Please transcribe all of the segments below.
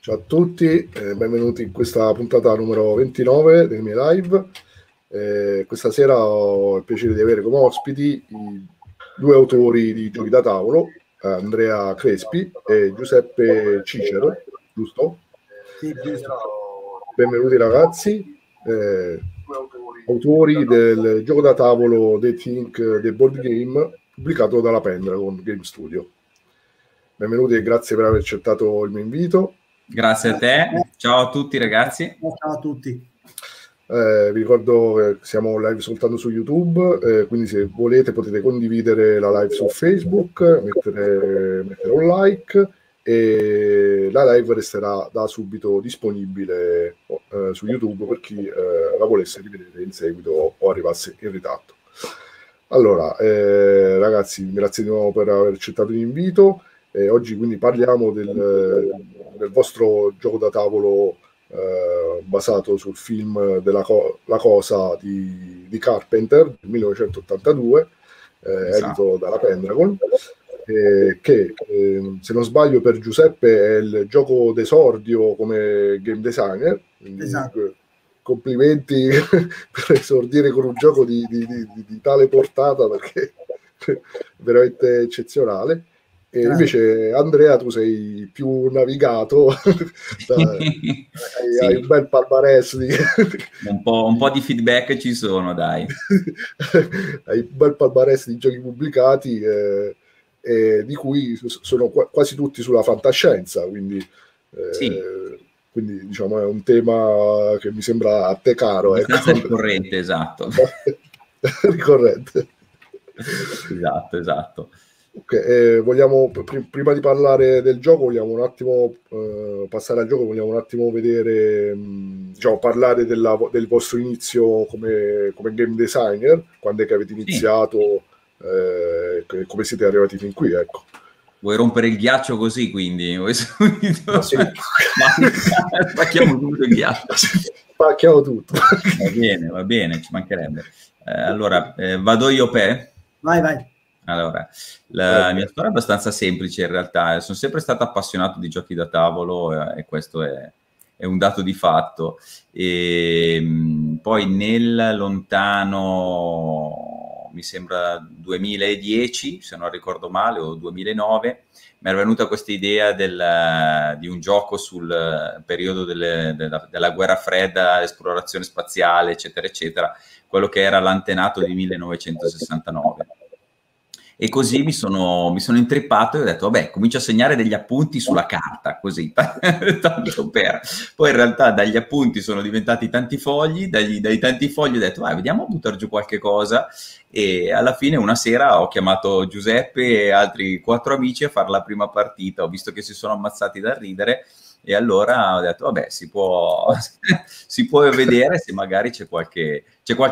Ciao a tutti, benvenuti in questa puntata numero 29 delle mie live. Questa sera ho il piacere di avere come ospiti i due autori di Giochi da Tavolo, Andrea Crespi e Giuseppe Cicero, giusto? Sì, giusto. Benvenuti ragazzi, autori del gioco da tavolo The Thing: The Boardgame, pubblicato dalla Pendragon Game Studio. Benvenuti e grazie per aver accettato il mio invito. Grazie a te, ciao a tutti ragazzi. Ciao a tutti. Vi ricordo che siamo live soltanto su YouTube, quindi se volete potete condividere la live su Facebook, mettere un like e la live resterà da subito disponibile su YouTube per chi la volesse rivedere in seguito o arrivasse in ritardo. Allora, ragazzi, grazie di nuovo per aver accettato l'invito. Oggi quindi parliamo del vostro gioco da tavolo basato sul film della La Cosa di Carpenter del 1982, edito dalla Pendragon, che se non sbaglio per Giuseppe è il gioco d'esordio come game designer. Quindi, esatto. Complimenti per esordire con un gioco di tale portata, perché è veramente eccezionale. E invece Andrea, tu sei più navigato, hai un bel palmarès di... un po' di feedback ci sono, dai. Hai un bel palmarès di giochi pubblicati, di cui sono quasi tutti sulla fantascienza, quindi, quindi diciamo è un tema che mi sembra a te caro. Ecco. Ricorrente, esatto. Ricorrente. Esatto, esatto. Okay, vogliamo, prima di parlare del gioco, vogliamo un attimo passare al gioco, vogliamo un attimo vedere, diciamo, parlare del vostro inizio come game designer, quando è che avete iniziato, come siete arrivati fin qui, ecco. Vuoi rompere il ghiaccio così, quindi? Vuoi subito? Sì. Spacchiamo tutto il ghiaccio. Spacchiamo tutto. Va bene, ci mancherebbe. Allora, vado io, Pe? Vai, vai. Allora, la mia storia è abbastanza semplice in realtà, sono sempre stato appassionato di giochi da tavolo e questo è un dato di fatto. E poi nel lontano, mi sembra 2010, se non ricordo male, o 2009, mi era venuta questa idea di un gioco sul periodo della guerra fredda, esplorazione spaziale, eccetera, eccetera, quello che era l'antenato di 1969. E così mi sono intrippato e ho detto, vabbè, comincio a segnare degli appunti sulla carta, così, tanto per. Poi in realtà dagli appunti sono diventati tanti fogli, dai tanti fogli ho detto, vai, vediamo a buttare giù qualche cosa. E alla fine una sera ho chiamato Giuseppe e altri 4 amici a fare la prima partita, ho visto che si sono ammazzati dal ridere e allora ho detto, vabbè, si può vedere se magari c'è qualche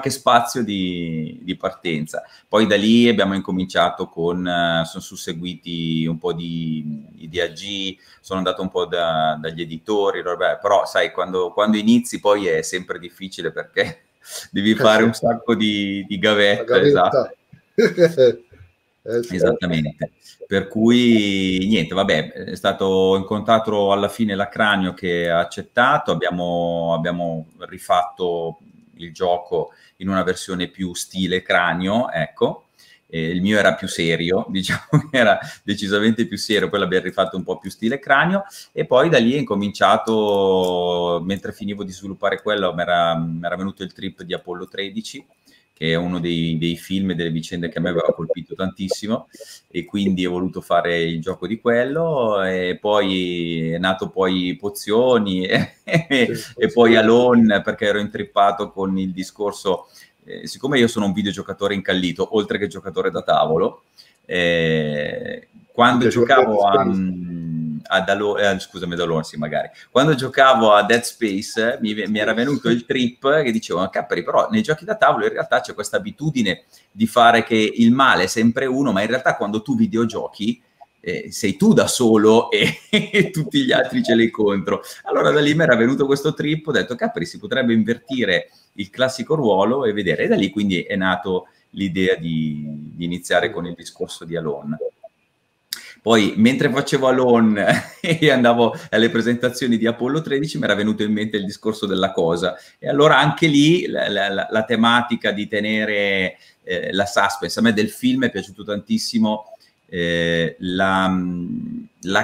spazio di partenza. Poi da lì abbiamo incominciato sono susseguiti un po' di DAG, sono andato un po' dagli editori, vabbè, però sai, quando inizi poi è sempre difficile perché devi fare un sacco di gavette, esatto. Esattamente, per cui niente, vabbè, è stato incontrato alla fine la Cranio che ha accettato, abbiamo rifatto il gioco in una versione più stile Cranio, ecco. Il mio era più serio, diciamo che era decisamente più serio, poi l'abbiamo rifatto un po' più stile Cranio e poi da lì è incominciato, mentre finivo di sviluppare quello, mi era venuto il trip di Apollo 13, che è uno dei film e delle vicende che a me aveva colpito tantissimo e quindi ho voluto fare il gioco di quello e poi è nato poi Pozioni e poi Alone, perché ero intrippato con il discorso, siccome io sono un videogiocatore incallito, oltre che giocatore da tavolo, quando giocavo quando giocavo a Dead Space mi era venuto il trip che dicevo, ma capperi, però nei giochi da tavolo in realtà c'è questa abitudine di fare che il male è sempre uno, ma in realtà quando tu videogiochi sei tu da solo e tutti gli altri ce l'hai contro. Allora da lì mi era venuto questo trip, ho detto, capperi, si potrebbe invertire il classico ruolo e vedere, e da lì quindi è nato l'idea di iniziare con il discorso di Alone. Poi, mentre facevo Alone e andavo alle presentazioni di Apollo 13, mi era venuto in mente il discorso della cosa. E allora anche lì la tematica di tenere la suspense. A me del film è piaciuto tantissimo la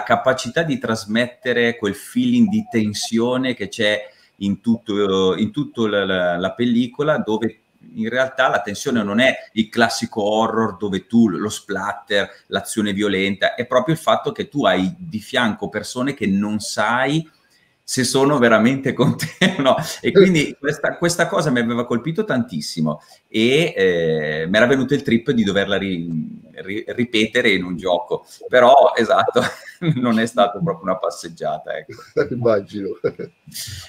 capacità di trasmettere quel feeling di tensione che c'è in tutto la pellicola, dove in realtà la tensione non è il classico horror dove tu, lo splatter, l'azione violenta, è proprio il fatto che tu hai di fianco persone che non sai se sono veramente con te o no. E quindi questa cosa mi aveva colpito tantissimo e mi era venuto il trip di doverla ripetere in un gioco, però esatto, non è stata proprio una passeggiata, ecco. Immagino.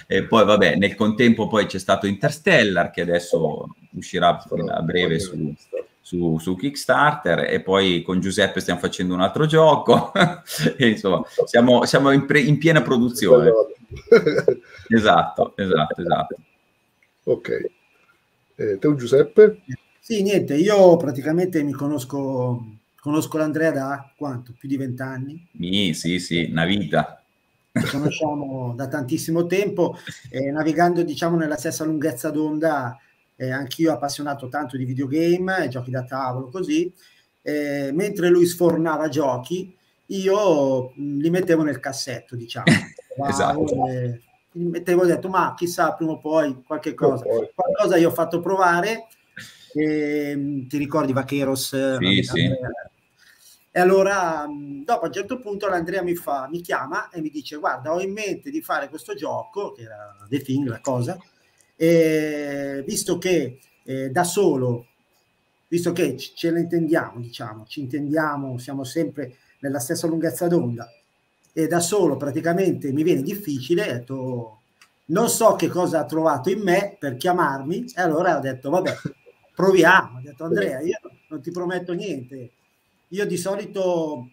E poi vabbè, nel contempo poi c'è stato Interstellar, che adesso uscirà a breve su Kickstarter, e poi con Giuseppe stiamo facendo un altro gioco e insomma siamo in piena produzione. Esatto. Ok, te Giuseppe? Sì, niente, io praticamente mi conosco l'Andrea da quanto? Più di 20 anni? Sì, una vita. Ci conosciamo da tantissimo tempo, navigando diciamo nella stessa lunghezza d'onda. Anch'io appassionato tanto di videogame, giochi da tavolo, così. Mentre lui sfornava giochi, io li mettevo nel cassetto, diciamo. Esatto. Li mettevo e ho detto, ma chissà, prima o poi qualche cosa. Qualcosa gli ho fatto provare. Ti ricordi Vacheros? Sì. E allora dopo a un certo punto l'Andrea mi chiama e mi dice, guarda, ho in mente di fare questo gioco che era The Thing, la cosa, e visto che da solo, visto che ce la intendiamo, diciamo ci intendiamo, siamo sempre nella stessa lunghezza d'onda, e da solo praticamente mi viene difficile, ho detto, non so che cosa ha trovato in me per chiamarmi, e allora ho detto vabbè, proviamo. Ho detto Andrea, io non ti prometto niente, io di solito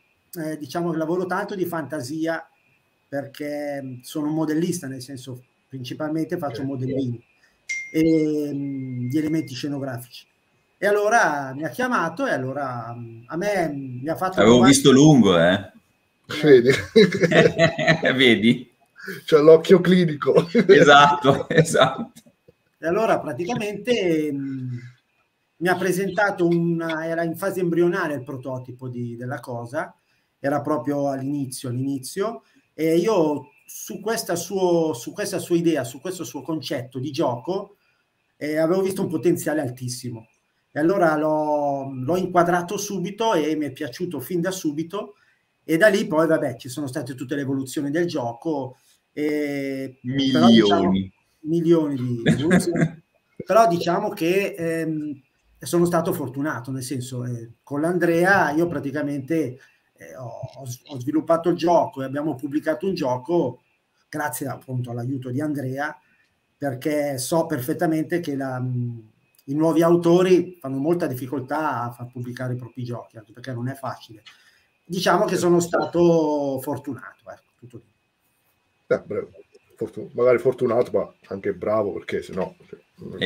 diciamo che lavoro tanto di fantasia perché sono un modellista, nel senso principalmente faccio modellini e gli elementi scenografici. E allora mi ha chiamato e allora a me mi ha fatto... Avevo visto lungo, Vedi? C'è l'occhio clinico. Esatto. E allora praticamente... mi ha presentato era in fase embrionale il prototipo della cosa, era proprio all'inizio, e io su questa sua idea, su questo suo concetto di gioco, avevo visto un potenziale altissimo. E allora l'ho inquadrato subito e mi è piaciuto fin da subito, e da lì poi, vabbè, ci sono state tutte le evoluzioni del gioco. Milioni di evoluzioni. Però diciamo che... sono stato fortunato, nel senso con l'Andrea io praticamente ho sviluppato il gioco e abbiamo pubblicato un gioco grazie appunto all'aiuto di Andrea, perché so perfettamente che i nuovi autori fanno molta difficoltà a far pubblicare i propri giochi, anche perché non è facile. Diciamo che sono stato fortunato, ecco, tutto lì. Magari fortunato, ma anche bravo, perché sennò...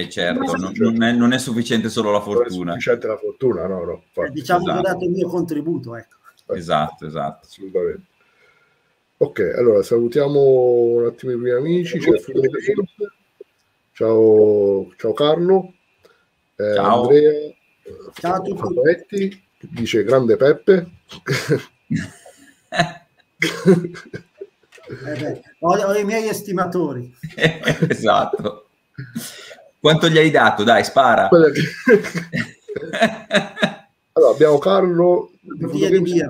certo, non è sufficiente solo la fortuna. Non è sufficiente la fortuna, no. Diciamo che ho dato il mio contributo, ecco. Esatto. Assolutamente. Ok, allora salutiamo un attimo i miei amici. Ciao Carlo. Ciao. Andrea. Ciao a tutti. Dice grande Peppe. Ho i miei estimatori. Esatto. Quanto gli hai dato? Dai, spara. Allora, abbiamo Carlo che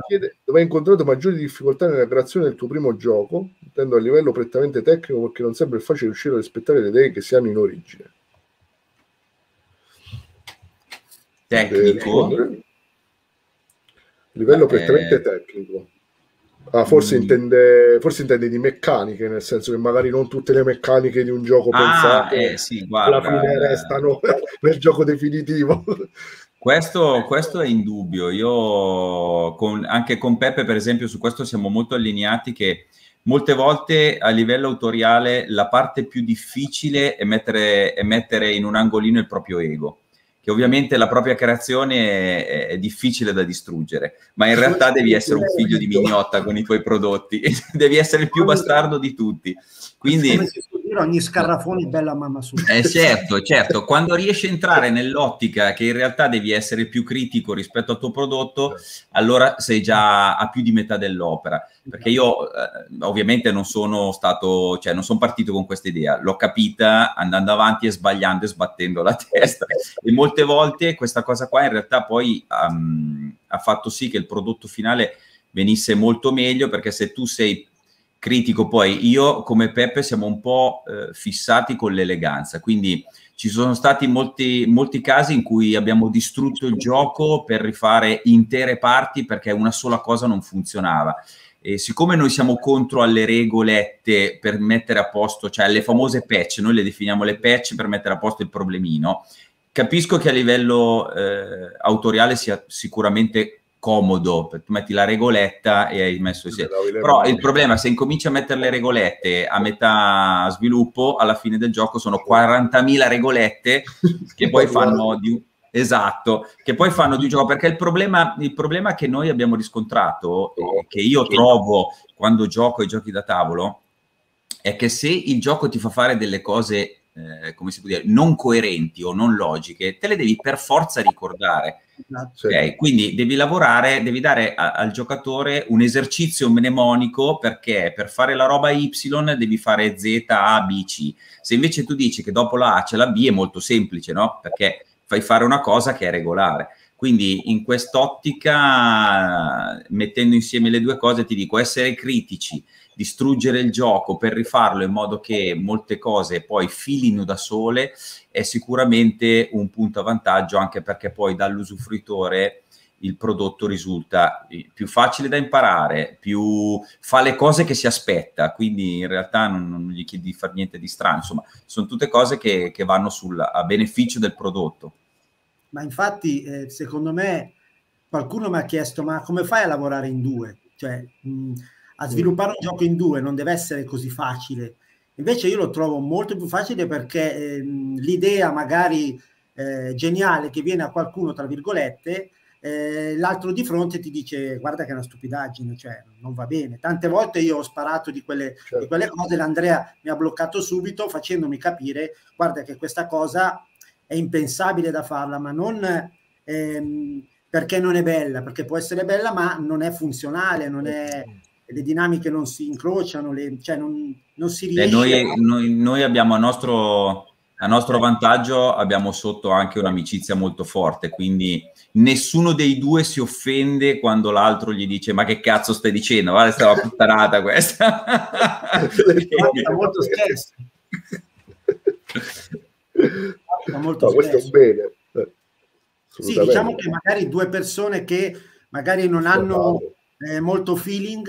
chiede dove hai incontrato maggiori difficoltà nella creazione del tuo primo gioco, intendo a livello prettamente tecnico, perché non sempre è facile riuscire a rispettare le idee che si hanno in origine. Tecnico? Livello prettamente tecnico. Ah, forse intende di meccaniche, nel senso che magari non tutte le meccaniche di un gioco pensate sì, guarda, alla fine restano nel gioco definitivo. Questo è indubbio. Io anche con Peppe per esempio su questo siamo molto allineati, che molte volte a livello autoriale la parte più difficile è mettere in un angolino il proprio ego, che ovviamente la propria creazione è difficile da distruggere, ma in realtà devi essere un figlio di mignotta con i tuoi prodotti, devi essere il più bastardo di tutti. Quindi, come si può dire, ogni scarrafone è bella mamma sua. Certo, certo, quando riesci a entrare nell'ottica che in realtà devi essere più critico rispetto al tuo prodotto, allora sei già a più di metà dell'opera, perché io ovviamente non sono stato, cioè non sono partito con questa idea, l'ho capita andando avanti e sbagliando e sbattendo la testa, e molte volte questa cosa qua in realtà poi ha fatto sì che il prodotto finale venisse molto meglio, perché se tu sei critico, poi io come Peppe siamo un po' fissati con l'eleganza, quindi ci sono stati molti casi in cui abbiamo distrutto il gioco per rifare intere parti perché una sola cosa non funzionava, e siccome noi siamo contro alle regolette per mettere a posto, cioè alle famose patch, noi le definiamo le patch per mettere a posto il problemino, capisco che a livello autoriale sia sicuramente comodo, tu metti la regoletta e hai messo sì. Però il problema, se incominci a mettere le regolette a metà sviluppo, alla fine del gioco sono 40.000 regolette che poi fanno di un gioco, perché il problema che noi abbiamo riscontrato, che io trovo quando gioco ai giochi da tavolo, è che se il gioco ti fa fare delle cose come si può dire, non coerenti o non logiche, te le devi per forza ricordare. Esatto. Okay? Quindi devi lavorare, devi dare al giocatore un esercizio mnemonico, perché per fare la roba Y devi fare Z, A, B, C. Se invece tu dici che dopo la A c'è la B, è molto semplice, no? Perché fai fare una cosa che è regolare. Quindi in quest'ottica, mettendo insieme le due cose, ti dico, essere critici, distruggere il gioco per rifarlo in modo che molte cose poi filino da sole, è sicuramente un punto a vantaggio, anche perché poi dall'usufruitore il prodotto risulta più facile da imparare, più fa le cose che si aspetta, quindi in realtà non gli chiedi di fare niente di strano, insomma sono tutte cose che vanno a beneficio del prodotto. Ma infatti secondo me qualcuno mi ha chiesto, ma come fai a lavorare in due? Cioè, a sviluppare un gioco in due non deve essere così facile. Invece io lo trovo molto più facile, perché l'idea magari geniale che viene a qualcuno, tra virgolette, l'altro di fronte ti dice guarda che è una stupidaggine, cioè non va bene. Tante volte io ho sparato di quelle cose, l'Andrea mi ha bloccato subito facendomi capire guarda che questa cosa è impensabile da farla, ma non... perché non è bella, perché può essere bella ma non è funzionale, non è... le dinamiche non si incrociano, cioè non si riesce. Noi abbiamo a nostro vantaggio, abbiamo sotto anche un'amicizia molto forte, quindi nessuno dei due si offende quando l'altro gli dice ma che cazzo stai dicendo, guarda stava puttanata questa. Molto spesso. Molto spesso. Bene. Sì, diciamo che magari due persone che magari non hanno molto feeling,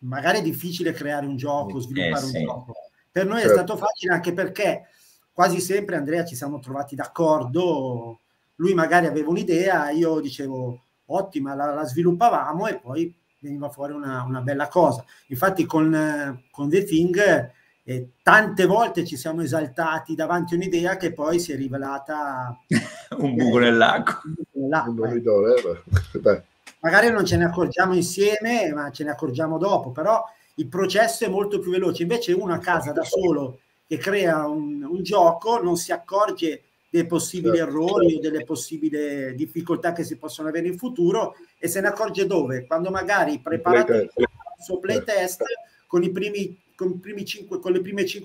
magari è difficile creare un gioco, sviluppare un gioco. Per noi è stato facile, anche perché quasi sempre, Andrea, ci siamo trovati d'accordo, lui magari aveva un'idea, io dicevo ottima, la sviluppavamo e poi veniva fuori una bella cosa. Infatti con The Thing tante volte ci siamo esaltati davanti a un'idea che poi si è rivelata un buco nell'acqua. Magari non ce ne accorgiamo insieme, ma ce ne accorgiamo dopo, però il processo è molto più veloce. Invece uno a casa da solo che crea un gioco non si accorge dei possibili errori o delle possibili difficoltà che si possono avere in futuro, e se ne accorge dove? Quando magari prepara il suo playtest con le prime 5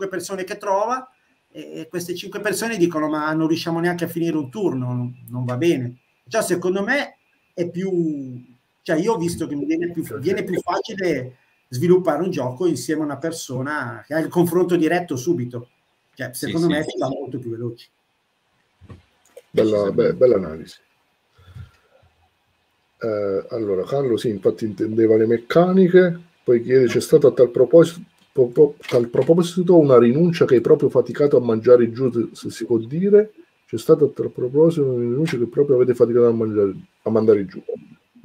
persone che trova, e queste 5 persone dicono ma non riusciamo neanche a finire un turno, non va bene. Cioè, secondo me è più, cioè io ho visto che mi viene più facile sviluppare un gioco insieme a una persona che ha il confronto diretto subito, cioè secondo me si va molto più veloci. Bella analisi. Allora Carlo infatti intendeva le meccaniche, poi chiede c'è stata a tal proposito una rinuncia che hai proprio faticato a mangiare giù, se si può dire. C'è stata a tal proposito una rinuncia che proprio avete faticato a mandare giù.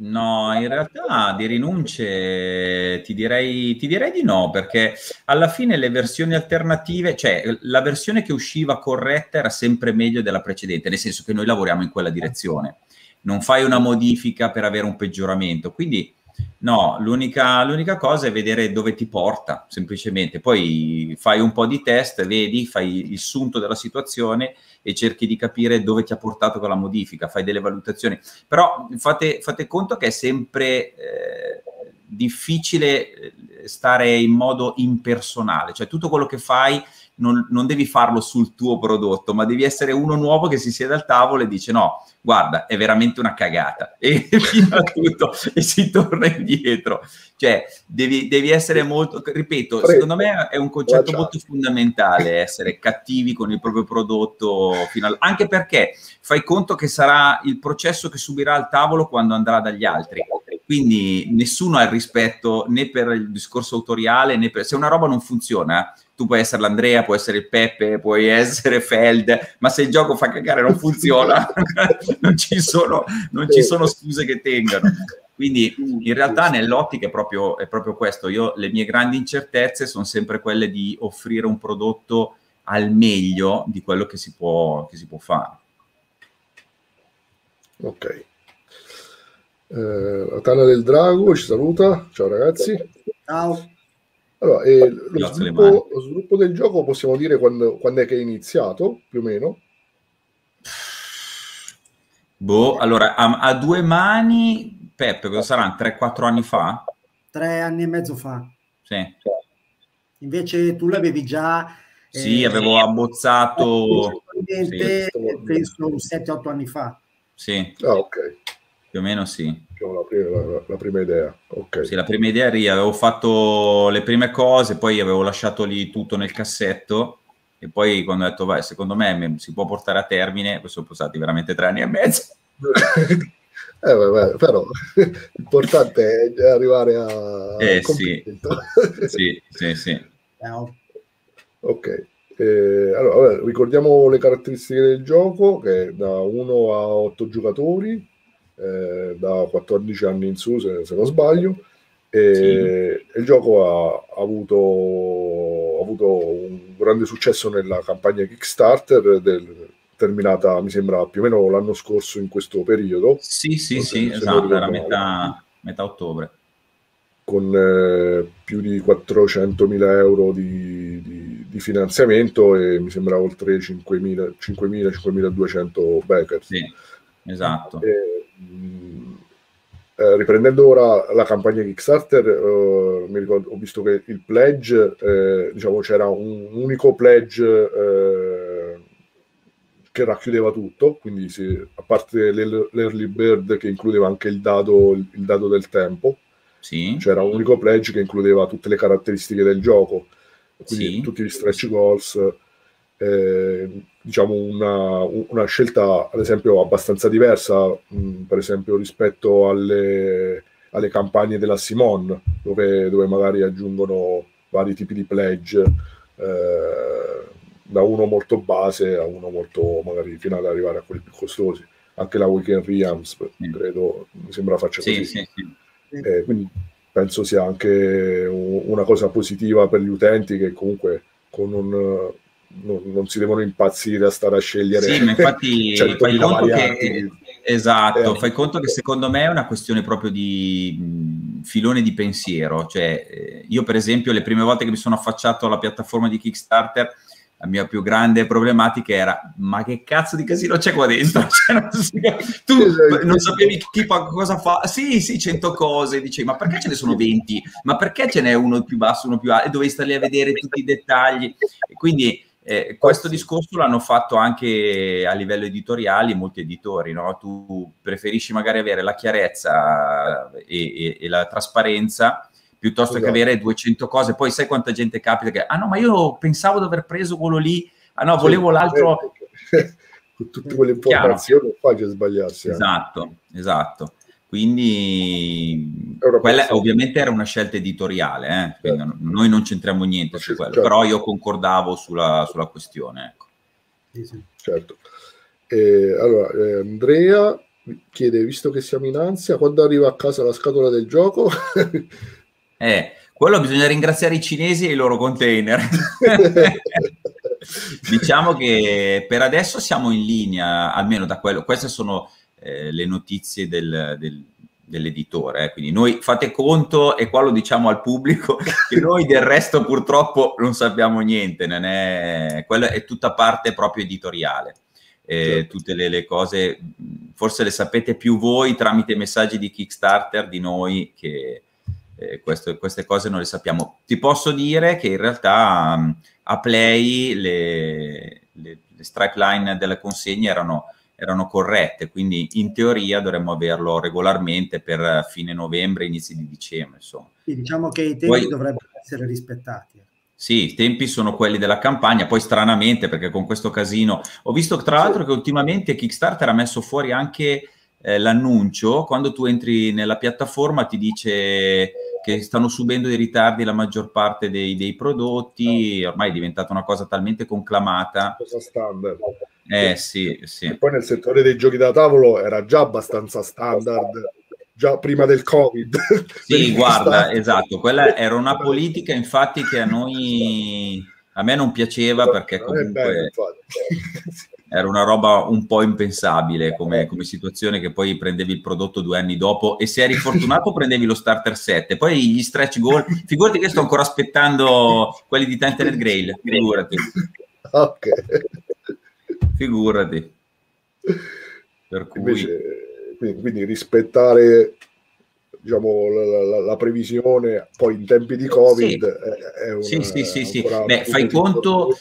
No, in realtà di rinunce ti direi di no, perché alla fine le versioni alternative, cioè la versione che usciva corretta era sempre meglio della precedente, nel senso che noi lavoriamo in quella direzione, non fai una modifica per avere un peggioramento, quindi no, l'unica cosa è vedere dove ti porta, semplicemente. Poi fai un po' di test, vedi, fai il sunto della situazione e cerchi di capire dove ti ha portato quella modifica, fai delle valutazioni. Però fate conto che è sempre difficile stare in modo impersonale, cioè tutto quello che fai non devi farlo sul tuo prodotto, ma devi essere uno nuovo che si siede al tavolo e dice no, guarda, è veramente una cagata, e fino a tutto, e si torna indietro. Cioè, devi essere molto, ripeto, secondo me è un concetto molto fondamentale essere cattivi con il proprio prodotto, anche perché fai conto che sarà il processo che subirà al tavolo quando andrà dagli altri. Quindi nessuno ha il rispetto né per il discorso autoriale, né per... Se una roba non funziona, tu puoi essere l'Andrea, puoi essere il Peppe, puoi essere Feld, ma se il gioco fa cagare non funziona, non ci sono scuse che tengano. Quindi in realtà nell'ottica è proprio questo. Io le mie grandi incertezze sono sempre quelle di offrire un prodotto al meglio di quello che si può fare. Ok. La Tana del Drago ci saluta, ciao ragazzi. Ciao. Allora, lo sviluppo del gioco possiamo dire quando è che è iniziato, più o meno? Boh, allora a due mani, Peppe, cosa saranno? 3-4 anni fa? 3 anni e mezzo fa. Sì. Invece tu l'avevi già... Sì, avevo abbozzato... Penso 7-8 anni fa. Sì. Ah, ok. Più o meno sì. La prima idea. Okay. Sì, la prima idea lì, avevo fatto le prime cose, poi avevo lasciato lì tutto nel cassetto e poi quando ho detto, vai, secondo me si può portare a termine, poi sono passati veramente 3 anni e mezzo. Vabbè, però l'importante è arrivare a... Sì. Ok. Allora, ricordiamo le caratteristiche del gioco, che è da 1 a 8 giocatori, da 14 anni in su se non sbaglio, e sì. Il gioco ha avuto un grande successo nella campagna Kickstarter terminata mi sembra più o meno l'anno scorso in questo periodo. Sì, esatto, era metà ottobre, con più di 400.000 euro di finanziamento e mi sembra oltre 5.200 backers. Sì, esatto. Riprendendo ora la campagna Kickstarter, mi ricordo, ho visto che il pledge, diciamo, c'era un unico pledge che racchiudeva tutto, quindi sì, a parte l'early bird che includeva anche il dado del tempo, sì. C'era un unico pledge che includeva tutte le caratteristiche del gioco, quindi sì. Tutti gli stretch goals, diciamo una scelta ad esempio abbastanza diversa, per esempio rispetto alle campagne della Simone, dove magari aggiungono vari tipi di pledge, da uno molto base a uno molto magari fino ad arrivare a quelli più costosi. Anche la Wake and Reals, credo, mi sembra faccia così. Sì. Quindi penso sia anche una cosa positiva per gli utenti che comunque con un... Non si devono impazzire a stare a scegliere. Sì, ma infatti fai conto che, esatto, fai conto che secondo me è una questione proprio di filone di pensiero. Cioè, io per esempio le prime volte che mi sono affacciato alla piattaforma di Kickstarter, la mia più grande problematica era: ma che cazzo di casino c'è qua dentro? Cioè, non sapevi chi cosa fa. Sì, 100 cose. Dicevi, ma perché ce ne sono 20? Ma perché ce n'è uno più basso, uno più alto? E dovevi starli a vedere tutti i dettagli. E quindi questo discorso l'hanno fatto anche a livello editoriale molti editori, no? Tu preferisci magari avere la chiarezza e la trasparenza piuttosto che avere 200 cose. Poi sai quanta gente capita che, ah no, ma io pensavo di aver preso quello lì, ah no, volevo l'altro. Con tutte quelle informazioni qua c'è sbagliarsi. Esatto. Quindi quella ovviamente era una scelta editoriale, certo. Noi non c'entriamo niente su quello, certo. Però io concordavo sulla questione. Ecco. Sì. Certo. Allora, Andrea Mi chiede, visto che siamo in ansia, quando arriva a casa la scatola del gioco? Quello bisogna ringraziare i cinesi e i loro container. Diciamo che per adesso siamo in linea, almeno da quello. Queste sono le notizie dell'editore. Quindi noi, fate conto, e qua lo diciamo al pubblico, che noi del resto purtroppo non sappiamo niente. Non è, quella è tutta parte proprio editoriale. Certo. Tutte le cose, forse le sapete più voi tramite messaggi di Kickstarter di noi, che queste cose non le sappiamo. Ti posso dire che in realtà a Play le strike line delle consegne erano corrette, quindi in teoria dovremmo averlo regolarmente per fine novembre, inizi di dicembre, insomma. Sì, diciamo che i tempi dovrebbero essere rispettati. Sì, i tempi sono quelli della campagna, poi stranamente, perché con questo casino... Ho visto tra l'altro che ultimamente Kickstarter ha messo fuori anche l'annuncio, quando tu entri nella piattaforma ti dice che stanno subendo dei ritardi la maggior parte dei prodotti, ormai è diventata una cosa talmente conclamata. Cosa standard. Sì, sì. E poi nel settore dei giochi da tavolo era già abbastanza standard, già prima del Covid. Sì, guarda, esatto, quella era una politica infatti che a me non piaceva, perché comunque era una roba un po' impensabile come situazione, che poi prendevi il prodotto 2 anni dopo e se eri fortunato prendevi lo starter set, poi gli stretch goal, figurati che sto ancora aspettando quelli di Tainted Grail, figurati. Ok. Figurati. Per cui... Quindi rispettare, diciamo, la previsione poi in tempi di Covid, sì. È una, sì. Beh, fai conto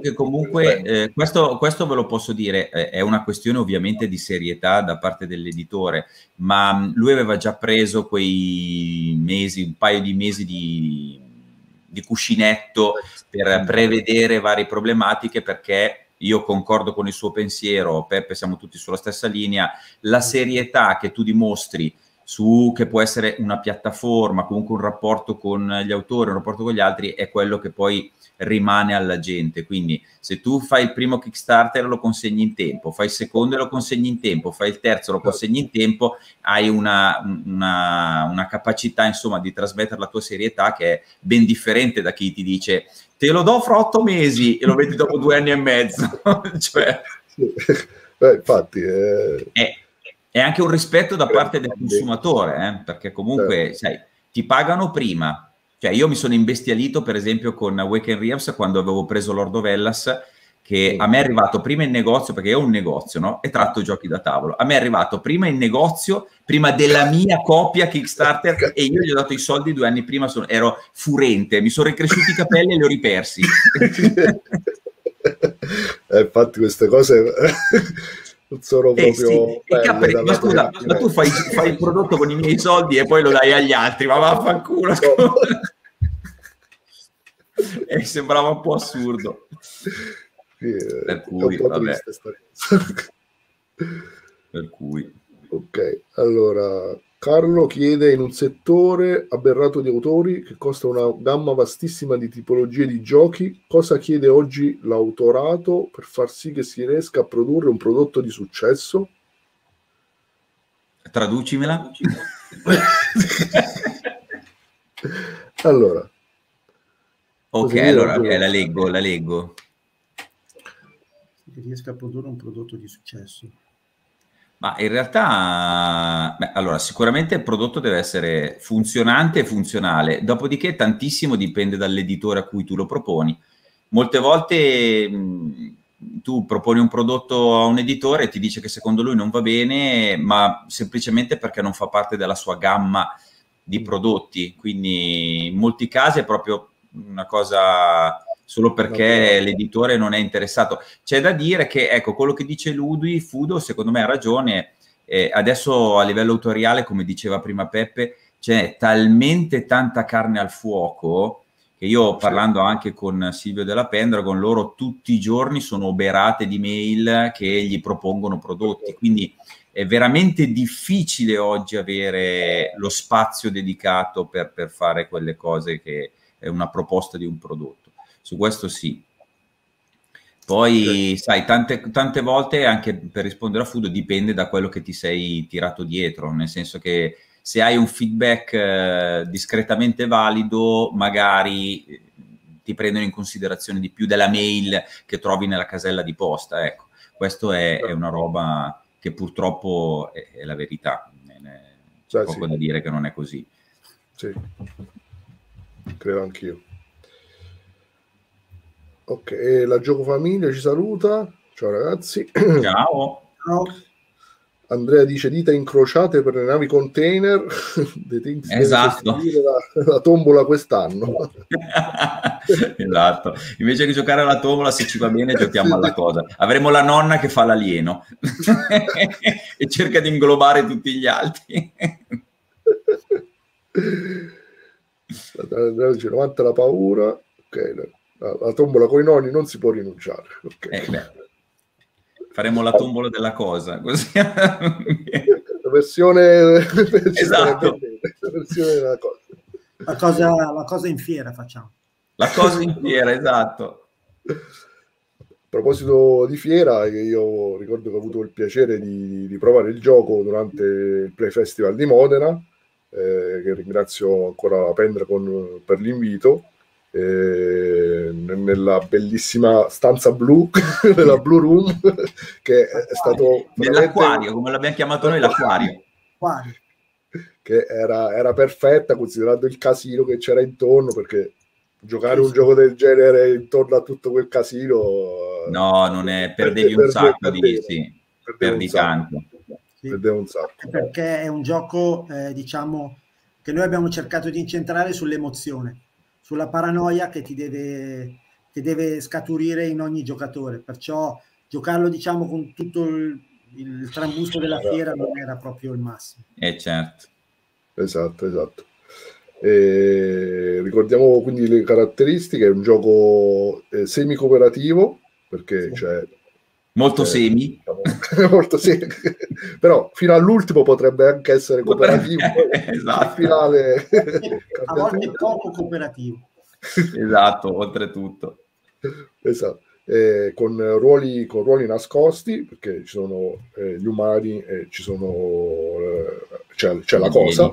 che comunque questo ve lo posso dire, è una questione ovviamente di serietà da parte dell'editore, ma lui aveva già preso quei mesi, un paio di mesi di cuscinetto per prevedere varie problematiche, perché... Io concordo con il suo pensiero, Peppe, siamo tutti sulla stessa linea. La serietà che tu dimostri su che può essere una piattaforma, comunque un rapporto con gli autori, un rapporto con gli altri, è quello che poi rimane alla gente. Quindi se tu fai il primo Kickstarter lo consegni in tempo, fai il secondo e lo consegni in tempo, fai il terzo e lo consegni in tempo, hai una capacità, insomma, di trasmettere la tua serietà che è ben differente da chi ti dice te lo do fra 8 mesi e lo vedi dopo 2 anni e mezzo. Cioè, infatti è anche un rispetto da parte del consumatore, perché comunque sai, ti pagano prima. Cioè, io mi sono imbestialito per esempio con Wake and Reals quando avevo preso Lord of Hellas, che a me è arrivato prima in negozio, perché io ho un negozio, no? E tratto giochi da tavolo. A me è arrivato prima in negozio, prima della mia copia Kickstarter, e io gli ho dato i soldi 2 anni prima, ero furente, mi sono ricresciuti i capelli e li ho ripersi. Infatti queste cose non sono proprio... Sì. Ma scusa, ma tu fai il prodotto con i miei soldi e poi lo dai agli altri, ma vaffanculo! No. Sembrava un po' assurdo. Sì, per cui ok, allora Carlo chiede: in un settore aberrato di autori che costa una gamma vastissima di tipologie di giochi, cosa chiede oggi l'autorato per far sì che si riesca a produrre un prodotto di successo? Traducimela. Allora, ok, allora la leggo. Che riesca a produrre un prodotto di successo, ma in realtà allora sicuramente il prodotto deve essere funzionante e funzionale, dopodiché tantissimo dipende dall'editore a cui tu lo proponi. Molte volte tu proponi un prodotto a un editore e ti dice che secondo lui non va bene, ma semplicemente perché non fa parte della sua gamma di prodotti, quindi in molti casi è proprio una cosa... solo perché l'editore non è interessato. C'è da dire che, ecco, quello che dice Ludwig, Fudo, secondo me ha ragione. Adesso a livello autoriale, come diceva prima Peppe, c'è talmente tanta carne al fuoco che io, parlando anche con Silvio della Pendragon, loro tutti i giorni sono oberate di mail che gli propongono prodotti, quindi è veramente difficile oggi avere lo spazio dedicato per fare quelle cose che è una proposta di un prodotto. Su questo sì. Poi, sai, tante volte, anche per rispondere a Fudo, dipende da quello che ti sei tirato dietro, nel senso che se hai un feedback discretamente valido, magari ti prendono in considerazione di più della mail che trovi nella casella di posta, ecco. Questo è una roba che purtroppo è la verità, c'è poco da dire che non è così. Sì, credo anch'io. Ok, la Gioco Famiglia ci saluta. Ciao ragazzi. Ciao. Ciao. Andrea dice dita incrociate per le navi container. Esatto. La tombola quest'anno. Esatto. Invece che giocare alla tombola, se ci va bene, giochiamo alla cosa. Avremo la nonna che fa l'alieno e cerca di inglobare tutti gli altri. Andrea dice 90 la paura. Ok, la tombola con i nonni non si può rinunciare. Okay. Faremo la tombola della cosa, così. La versione, esatto. La versione della cosa. La cosa in fiera facciamo. La cosa in fiera, esatto. A proposito di fiera, io ricordo che ho avuto il piacere di provare il gioco durante il Play Festival di Modena, che ringrazio ancora Pendragon per l'invito. Nella bellissima stanza blu, nella Blue Room, che è stato nell'acquario, come l'abbiamo chiamato noi, l'acquario, che era perfetta, considerando il casino che c'era intorno, perché giocare un gioco del genere intorno a tutto quel casino, no, non è, perdevi un sacco di, sì, perdi tanto, perdevi un sacco, perché è un gioco diciamo che noi abbiamo cercato di incentrare sull'emozione, sulla paranoia che deve scaturire in ogni giocatore, perciò giocarlo diciamo con tutto il trambusto della fiera non era proprio il massimo. Certo. Esatto. Ricordiamo quindi le caratteristiche, è un gioco semi-cooperativo, perché c'è... Molto semi. Diciamo, molto semi. Però fino all'ultimo potrebbe anche essere cooperativo. Esatto. Finale... A volte poco cooperativo. Esatto, oltretutto. Esatto. Con ruoli nascosti, perché ci sono gli umani e c'è la cosa,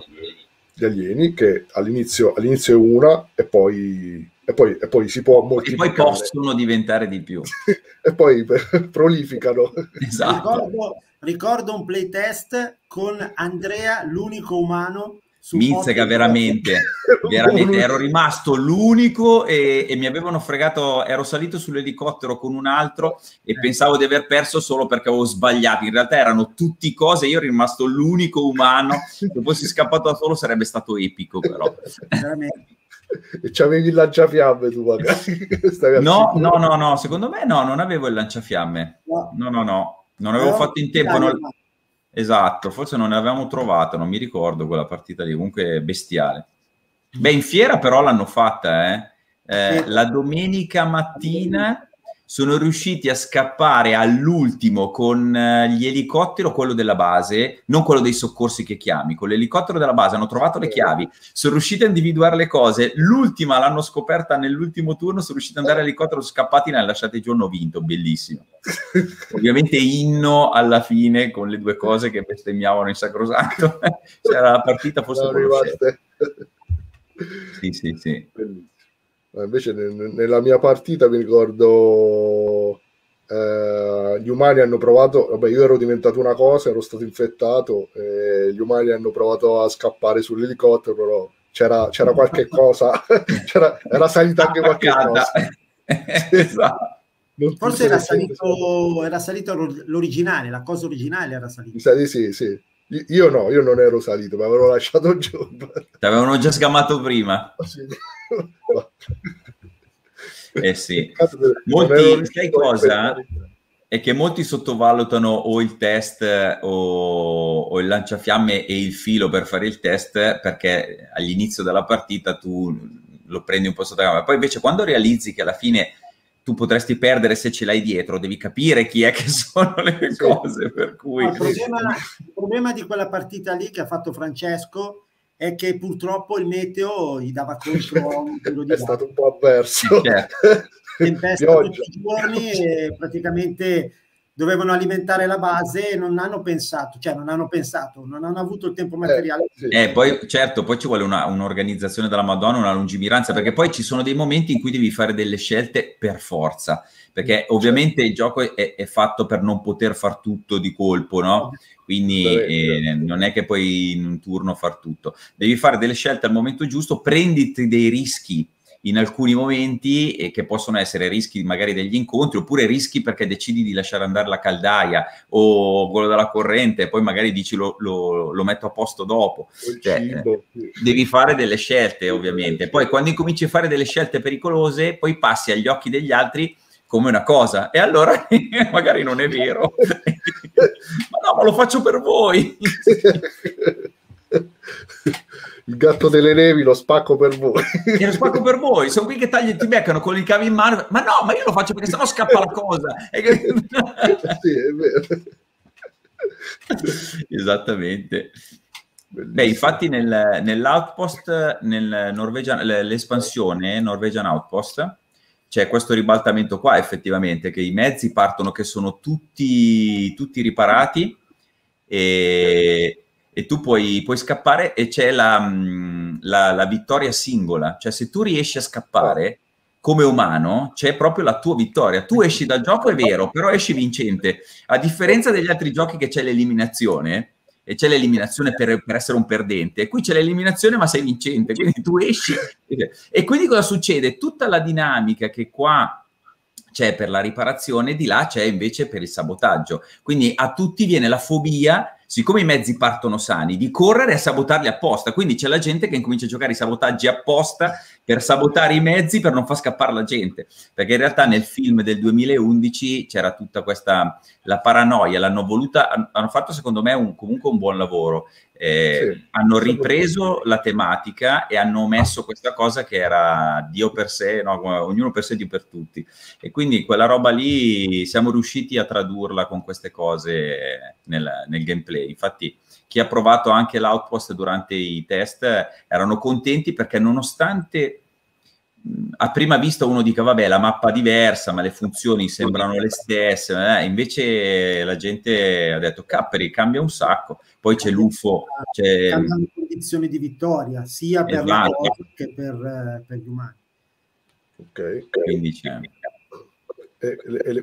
gli alieni, che all'inizio è una e poi... E poi si può moltiplicare. E poi possono diventare di più. E poi prolificano. Esatto. Ricordo un playtest con Andrea, l'unico umano. Mizzica, veramente ero rimasto l'unico e mi avevano fregato, ero salito sull'elicottero con un altro e pensavo di aver perso solo perché avevo sbagliato, in realtà erano tutti cose, io ero rimasto l'unico umano. Se fossi scappato da solo sarebbe stato epico, però veramente. E c'avevi il lanciafiamme tu magari? No, secondo me no, non avevo il lanciafiamme, no, non avevo fatto in tempo, esatto, forse non ne avevamo trovato, non mi ricordo quella partita lì, comunque bestiale. Beh, in fiera però l'hanno fatta, la domenica mattina sono riusciti a scappare all'ultimo con gli elicotteri, quello della base, non quello dei soccorsi che chiami, con l'elicottero della base hanno trovato le chiavi, sono riusciti a individuare le cose, l'ultima l'hanno scoperta nell'ultimo turno, sono riusciti ad andare all'elicottero, scappati, ne hanno lasciati giù, hanno vinto, bellissimo. Ovviamente inno alla fine con le due cose che bestemmiavano in sacrosanto. C'era la partita, forse sì. Invece nella mia partita mi ricordo gli umani hanno provato, vabbè, io ero diventato una cosa, ero stato infettato, gli umani hanno provato a scappare sull'elicottero, però c'era qualche cosa, era salita anche qualche cosa. Esatto. Forse era salito l'originale, la cosa originale era salita. Sì. Io non ero salito, ma avevo lasciato giù. Ti avevano già sgamato prima. Sì. Sì. Molti, sai cosa? È che molti sottovalutano o il test o il lanciafiamme e il filo per fare il test, perché all'inizio della partita tu lo prendi un po' sotto la gamba. Poi invece quando realizzi che alla fine tu potresti perdere se ce l'hai dietro, devi capire chi è che sono le cose, per cui... Il problema di quella partita lì che ha fatto Francesco è che purtroppo il meteo gli dava contro... è stato un po' avverso. Certo. tempesta tutti i giorni e praticamente dovevano alimentare la base e non hanno pensato, cioè non hanno pensato, non hanno avuto il tempo materiale. Poi certo, poi ci vuole un'organizzazione della Madonna, una lungimiranza, perché poi ci sono dei momenti in cui devi fare delle scelte per forza, perché ovviamente il gioco è fatto per non poter far tutto di colpo, no? Quindi non è che poi in un turno far tutto. Devi fare delle scelte al momento giusto, prenditi dei rischi in alcuni momenti, che possono essere rischi magari degli incontri, oppure rischi perché decidi di lasciare andare la caldaia o quello della corrente, poi magari dici lo metto a posto dopo. Cioè, devi fare delle scelte, ovviamente. Poi quando incominci a fare delle scelte pericolose, poi passi agli occhi degli altri come una cosa, e allora magari non è vero. Ma no, ma lo faccio per voi! Il gatto delle nevi, lo spacco per voi. E lo spacco per voi, sono qui che tagli, ti beccano con i cavi in mano. Ma no, ma io lo faccio perché sennò scappa la cosa. Sì, è vero. Esattamente. Bellissimo. Beh, infatti nell'Outpost, l'espansione Norwegian Outpost, c'è questo ribaltamento qua, effettivamente, che i mezzi partono che sono tutti riparati e tu puoi scappare, e c'è la vittoria singola. Cioè, se tu riesci a scappare come umano, c'è proprio la tua vittoria. Tu esci dal gioco, è vero, però esci vincente. A differenza degli altri giochi che c'è l'eliminazione, e c'è l'eliminazione per essere un perdente, e qui c'è l'eliminazione ma sei vincente, quindi tu esci. E quindi cosa succede? Tutta la dinamica che qua c'è per la riparazione, di là c'è invece per il sabotaggio. Quindi a tutti viene la fobia, siccome i mezzi partono sani, di correre a sabotarli apposta. Quindi c'è la gente che incomincia a giocare i sabotaggi apposta per sabotare i mezzi, per non far scappare la gente. Perché in realtà nel film del 2011 c'era tutta questa, la paranoia, l'hanno voluta, hanno fatto secondo me comunque un buon lavoro. Sì, hanno ripreso la tematica e hanno messo questa cosa che era Dio per sé, no, ognuno per sé, Dio per tutti, e quindi quella roba lì siamo riusciti a tradurla con queste cose nel gameplay. Infatti chi ha provato anche l'Outpost durante i test erano contenti, perché nonostante a prima vista uno dica vabbè, la mappa è diversa ma le funzioni sembrano le stesse, invece la gente ha detto capperi, cambia un sacco. Poi c'è l'UFO, c'è cambiano condizioni di vittoria sia per la cosa che per gli umani. Ok, quindi c'è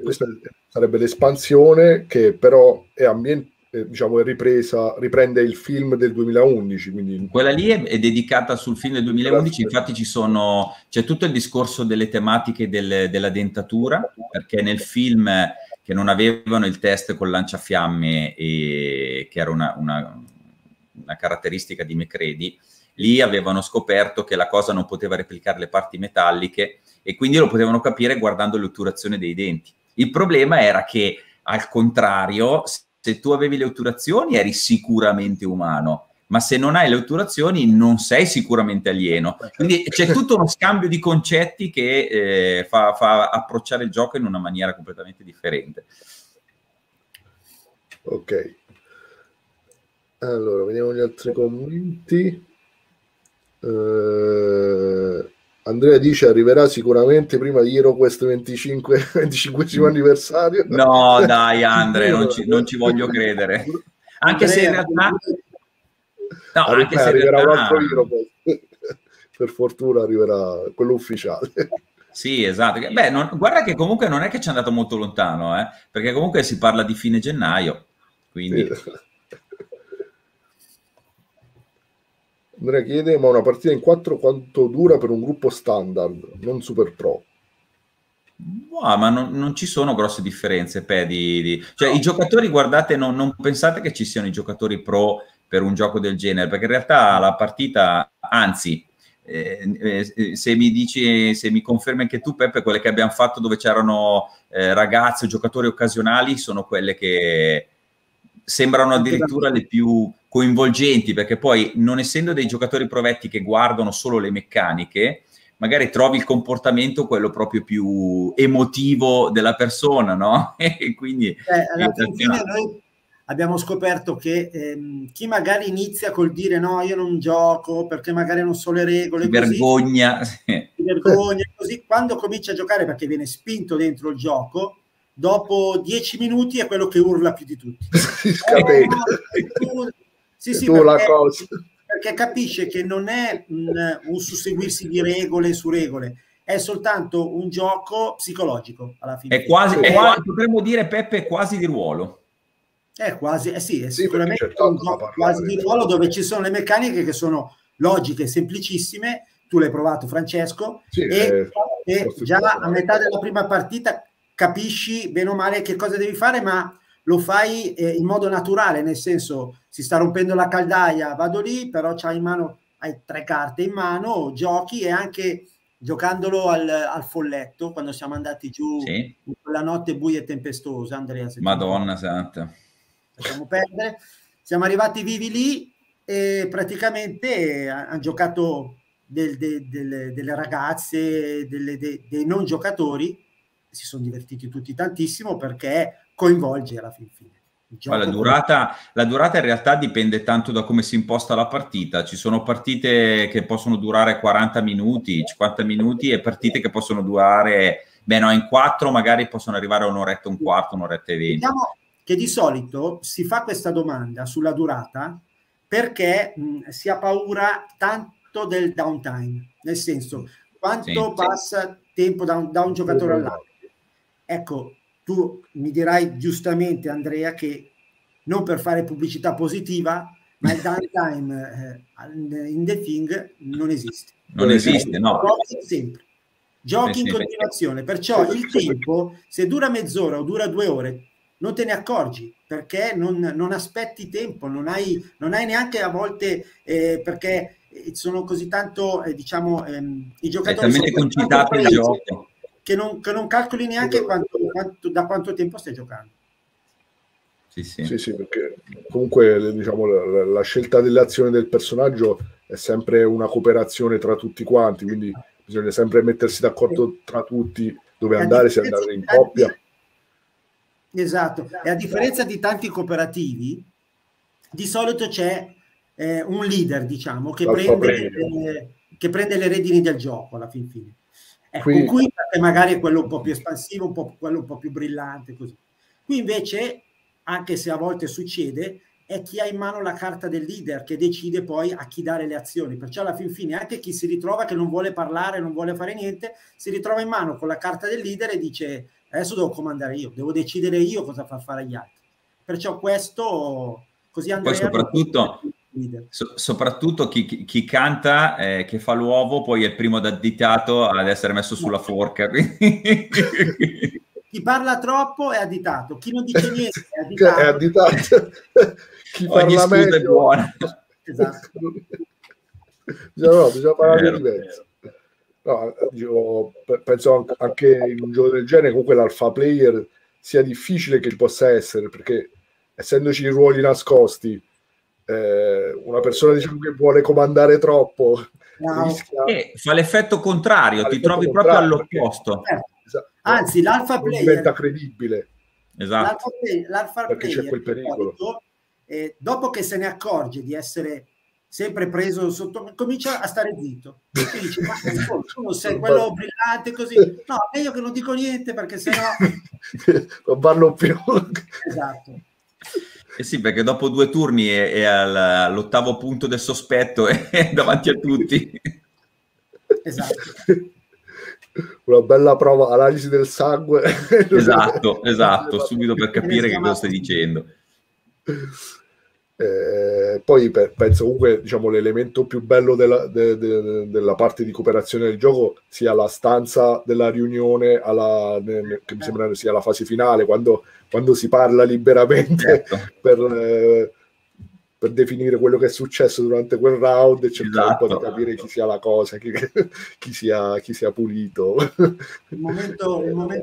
questa sarebbe l'espansione, che però è ambientale, diciamo, è riprende il film del 2011, quindi quella lì è dedicata sul film del 2011. Infatti c'è tutto il discorso delle tematiche della dentatura, perché nel film che non avevano il test col lanciafiamme, che era una caratteristica di Mecredi, lì avevano scoperto che la cosa non poteva replicare le parti metalliche, e quindi lo potevano capire guardando l'otturazione dei denti. Il problema era che, al contrario, se tu avevi le otturazioni eri sicuramente umano, ma se non hai le otturazioni non sei sicuramente alieno. Quindi c'è tutto uno scambio di concetti che fa approcciare il gioco in una maniera completamente differente. Ok. Allora, vediamo gli altri commenti. Andrea dice arriverà sicuramente prima di HeroQuest 25 anniversario. No, dai, Andrea, non ci voglio credere. Anche se in realtà no, anche se arriverà un altro HeroQuest. Per fortuna arriverà quello ufficiale. Sì, esatto. Beh, guarda che comunque non è che ci è andato molto lontano, perché comunque si parla di fine gennaio. Quindi Andrea chiede, ma una partita in 4 quanto dura per un gruppo standard, non super pro? Wow, ma non ci sono grosse differenze, cioè no. I giocatori, guardate, non pensate che ci siano i giocatori pro per un gioco del genere, perché in realtà la partita, anzi, se mi confermi anche tu, Peppe, quelle che abbiamo fatto dove c'erano ragazzi o giocatori occasionali sono quelle che sembrano addirittura le più coinvolgenti, perché poi, non essendo dei giocatori provetti che guardano solo le meccaniche, magari trovi il comportamento quello proprio più emotivo della persona, no? E quindi alla fine noi abbiamo scoperto che chi magari inizia col dire no, io non gioco perché magari non so le regole, vergogna, così, si vergogna, così quando comincia a giocare, perché viene spinto dentro il gioco, dopo 10 minuti è quello che urla più di tutti. Sì, perché capisce che non è un susseguirsi di regole su regole, è soltanto un gioco psicologico alla fine. È quasi potremmo dire, Peppe, quasi di ruolo. Sì, è sicuramente un gioco quasi di ruolo dove ci sono le meccaniche che sono logiche, semplicissime. Tu l'hai provato, Francesco, sì, e già a metà della prima partita capisci bene o male che cosa devi fare, ma lo fai in modo naturale, nel senso, si sta rompendo la caldaia, vado lì, però c'hai in mano, hai 3 carte in mano, giochi. E anche giocandolo al folletto, quando siamo andati giù, sì, quella notte buia e tempestosa, Andrea, Madonna santa, lasciamo perdere, siamo arrivati vivi lì e praticamente hanno giocato delle ragazze, dei non giocatori, si sono divertiti tutti tantissimo, perché coinvolge alla fin fine. La durata in realtà dipende tanto da come si imposta la partita. Ci sono partite che possono durare 40 minuti, 50 minuti e partite che possono durare, in 4 magari possono arrivare a un'oretta, un quarto, un'oretta e 20. Diciamo che di solito si fa questa domanda sulla durata perché si ha paura tanto del downtime, nel senso quanto passa tempo da un giocatore all'altro. Ecco, tu mi dirai giustamente, Andrea, che non per fare pubblicità positiva, ma il downtime in The Thing non esiste. Non esiste. Giochi sempre. Giochi in continuazione. Perciò il tempo, se dura mezz'ora o dura 2 ore, non te ne accorgi, perché non aspetti tempo, non hai neanche a volte, perché sono così tanto, i giocatori sono concitati il gioco, che non calcoli neanche da quanto tempo stai giocando. Sì, perché comunque la scelta dell'azione del personaggio è sempre una cooperazione tra tutti quanti, quindi bisogna sempre mettersi d'accordo tra tutti dove andare, se andare in coppia. Esatto, e a differenza di tanti cooperativi, di solito c'è un leader, che prende le redini del gioco alla fin fine. Ecco, qui magari è quello un po' più espansivo, quello un po' più brillante, così. Qui invece, anche se a volte succede, è chi ha in mano la carta del leader che decide poi a chi dare le azioni. Perciò alla fin fine anche chi si ritrova che non vuole parlare, non vuole fare niente, si ritrova in mano con la carta del leader e dice adesso devo comandare io, devo decidere io cosa far fare agli altri. Perciò questo, così Andrea... Poi soprattutto... Soprattutto chi canta, che fa l'uovo, poi è il primo additato ad essere messo sulla forca. Chi parla troppo è additato, chi non dice niente è additato. Chi ogni parla meglio è buona. Esatto. Bisogna parlare di diverso. No, io penso anche in un gioco del genere, comunque l'alpha player sia difficile che possa essere, perché essendoci i ruoli nascosti, una persona che vuole comandare troppo fa l'effetto contrario, ti trovi proprio all'opposto. Anzi, l'alpha player diventa credibile, esatto, perché c'è quel pericolo. Dopo che se ne accorge di essere sempre preso sotto, comincia a stare zitto. Dice, ma tu non sei quello brillante, così no, è io che non dico niente perché sennò non parlo più. Esatto. Eh sì, perché dopo 2 turni è all'ottavo punto del sospetto, è davanti a tutti. Esatto. Una bella prova, analisi del sangue. Esatto, subito per capire che cosa stai dicendo. Poi penso comunque, l'elemento più bello della parte di cooperazione del gioco sia la stanza della riunione, che mi sembra sia la fase finale, quando si parla liberamente, certo, per definire quello che è successo durante quel round e cercare un po' di capire chi sia la cosa, chi sia pulito. Il momento